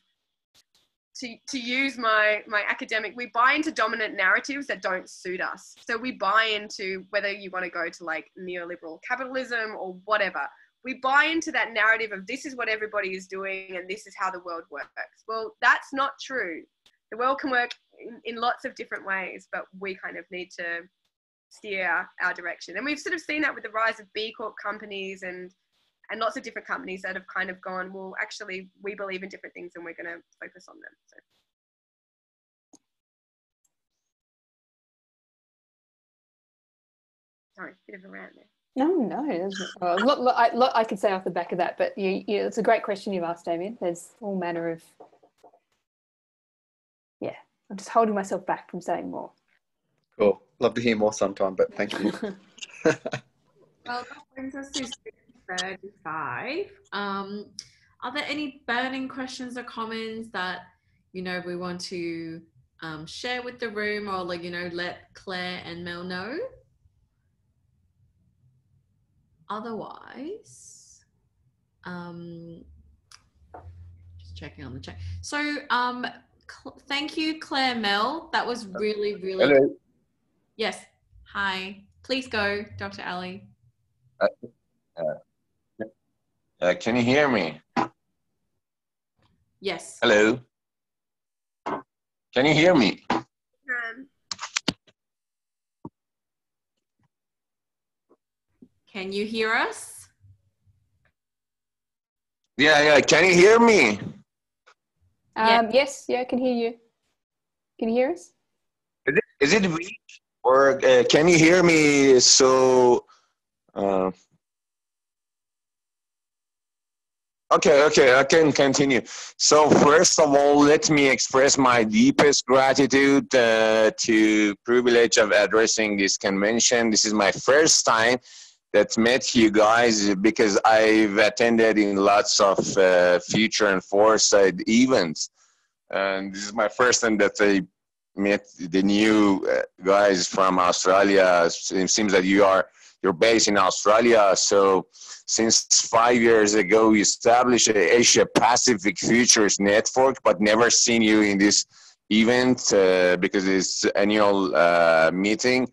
To, to use my, my academic, we buy into dominant narratives that don't suit us. So we buy into whether you want to go to like neoliberal capitalism or whatever. We buy into that narrative of this is what everybody is doing and this is how the world works. Well, that's not true. The world can work in, in lots of different ways, but we kind of need to steer our direction. And we've sort of seen that with the rise of B Corp companies and and lots of different companies that have kind of gone, well, actually, we believe in different things and we're going to focus on them. So. Sorry, bit of a rant there. No, no. Uh, look, look, I, look, I could say off the back of that, but you, you, it's a great question you've asked, Damien. There's all manner of, yeah, I'm just holding myself back from saying more. Cool. Love to hear more sometime, but thank you. Well, that brings us to thirty-five. Um, are there any burning questions or comments that, you know, we want to um, share with the room, or like, you know, let Claire and Mel know? Otherwise, um, just checking on the chat. So um, thank you, Claire, Mel. That was really, really. Hello. Yes. Hi. Please go, Doctor Ali. Uh, uh. Uh, can you hear me? Yes. Hello. Can you hear me? Um, can you hear us? Yeah, yeah. Can you hear me? Um, yeah. Yes, yeah, I can hear you. Can you hear us? Is Is it weak, or uh, can you hear me? So, uh, okay, okay, I can continue. So first of all, let me express my deepest gratitude uh, to privilege of addressing this convention. This is my first time that met you guys, because I've attended in lots of uh, future and foresight events. And this is my first time that I met the new guys from Australia. It seems that you are, you're based in Australia. So since five years ago, you established the Asia Pacific Futures Network, but never seen you in this event uh, because it's annual uh, meeting.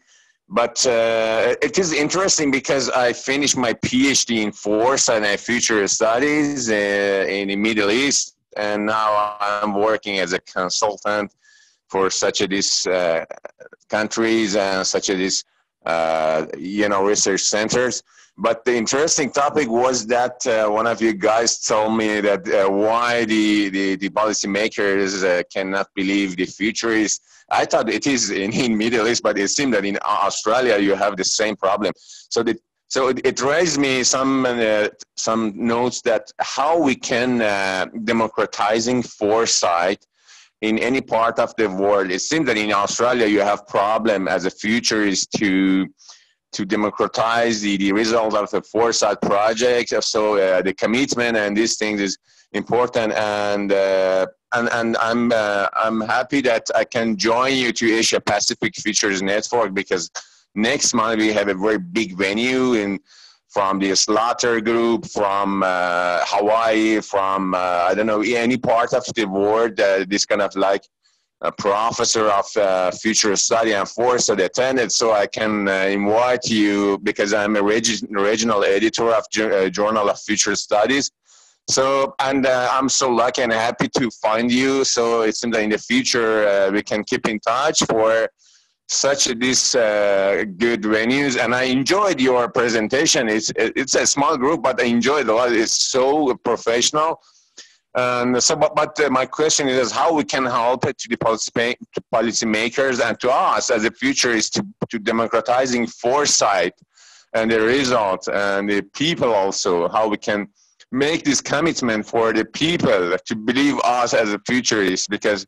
But uh, it is interesting because I finished my PhD in foresight and future studies uh, in the Middle East, and now I'm working as a consultant for such as these uh, countries and such as these uh, you know, research centers. But the interesting topic was that uh, one of you guys told me that uh, why the, the, the policymakers uh, cannot believe the future is. I thought it is in, in Middle East, but it seemed that in Australia you have the same problem. So, the, so it, it raised me some, uh, some notes that how we can uh, democratizing foresight in any part of the world. It seems that in Australia you have problem as a futurist to to democratize the, the result of the foresight project. So uh, the commitment and these things is important. And uh, and, and I'm, uh, I'm happy that I can join you to Asia Pacific Futures Network, because next month we have a very big venue in, from the Slaughter Group, from uh, Hawaii, from, uh, I don't know, any part of the world, uh, this kind of like, a professor of uh, future study and foresight attended, so I can uh, invite you because I'm a reg regional editor of uh, Journal of Future Studies. So, and uh, I'm so lucky and happy to find you. So it seems that in the future uh, we can keep in touch for such these uh, good venues. And I enjoyed your presentation. It's it's a small group, but I enjoyed it a lot. It's so professional. And so, but, but my question is how we can help to the policy, to policymakers and to us as a futurist to, to democratizing foresight and the result and the people also, how we can make this commitment for the people to believe us as a futurist, because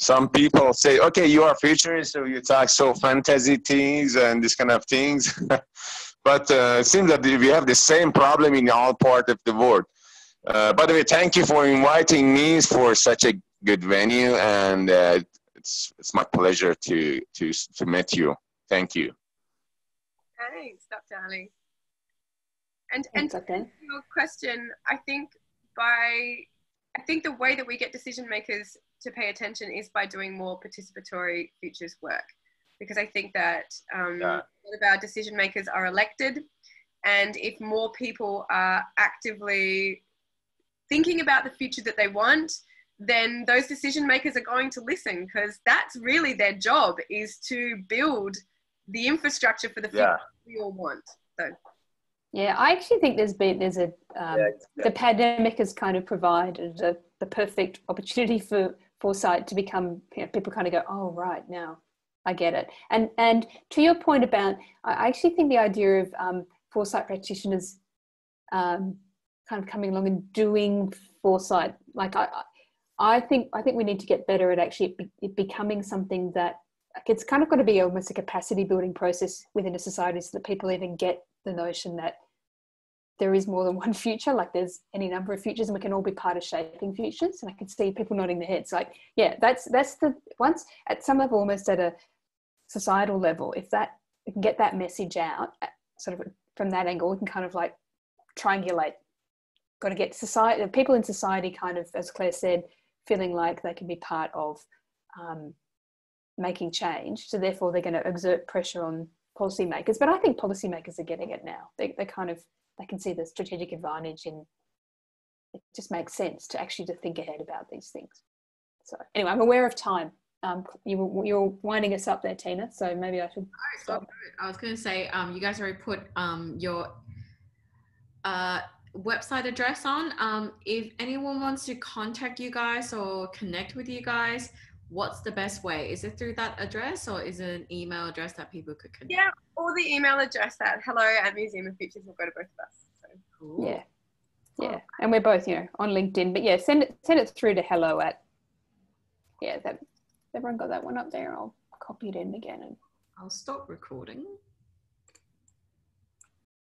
some people say, okay, you are futurist, so you talk so fantasy things and this kind of things. But uh, it seems that we have the same problem in all parts of the world. Uh, by the way, thank you for inviting me for such a good venue, and uh, it's it's my pleasure to to to meet you. Thank you. Thanks, Doctor Ali. And Thanks, and okay. your question, I think by I think the way that we get decision makers to pay attention is by doing more participatory futures work, because I think that um, yeah. a lot of our decision makers are elected, and if more people are actively thinking about the future that they want, then those decision makers are going to listen, because that's really their job, is to build the infrastructure for the future yeah. we all want. So, yeah, I actually think there's been there's a um, yeah, yeah. the pandemic has kind of provided a, the perfect opportunity for foresight to become, you know, people kind of go, oh right, now I get it. And and to your point about, I actually think the idea of um, foresight practitioners um, kind of coming along and doing foresight, like I, I think I think we need to get better at actually it becoming something that, like, it's kind of got to be almost a capacity building process within a society, so that people even get the notion that there is more than one future, like there's any number of futures, and we can all be part of shaping futures. And I can see people nodding their heads, like, yeah, that's that's the once at some level, almost at a societal level, if that we can get that message out, sort of from that angle, we can kind of like triangulate. Got to get society, people in society kind of, as Claire said, feeling like they can be part of um, making change. So therefore they're going to exert pressure on policymakers. But I think policymakers are getting it now. They, they kind of, they can see the strategic advantage in, it just makes sense to actually to think ahead about these things. So anyway, I'm aware of time. Um, you, you're winding us up there, Tina. So maybe I should stop. I was going to say, um, you guys already put um, your, uh, website address on. Um, if anyone wants to contact you guys or connect with you guys, what's the best way? Is it through that address, or is it an email address that people could connect? Yeah, or the email address at hello at Museum of Futures will go to both of us. So. Cool. Yeah. Yeah. And we're both, you know, on LinkedIn. But yeah, send it send it through to hello at yeah, that everyone got that one up there. I'll copy it in again and I'll stop recording.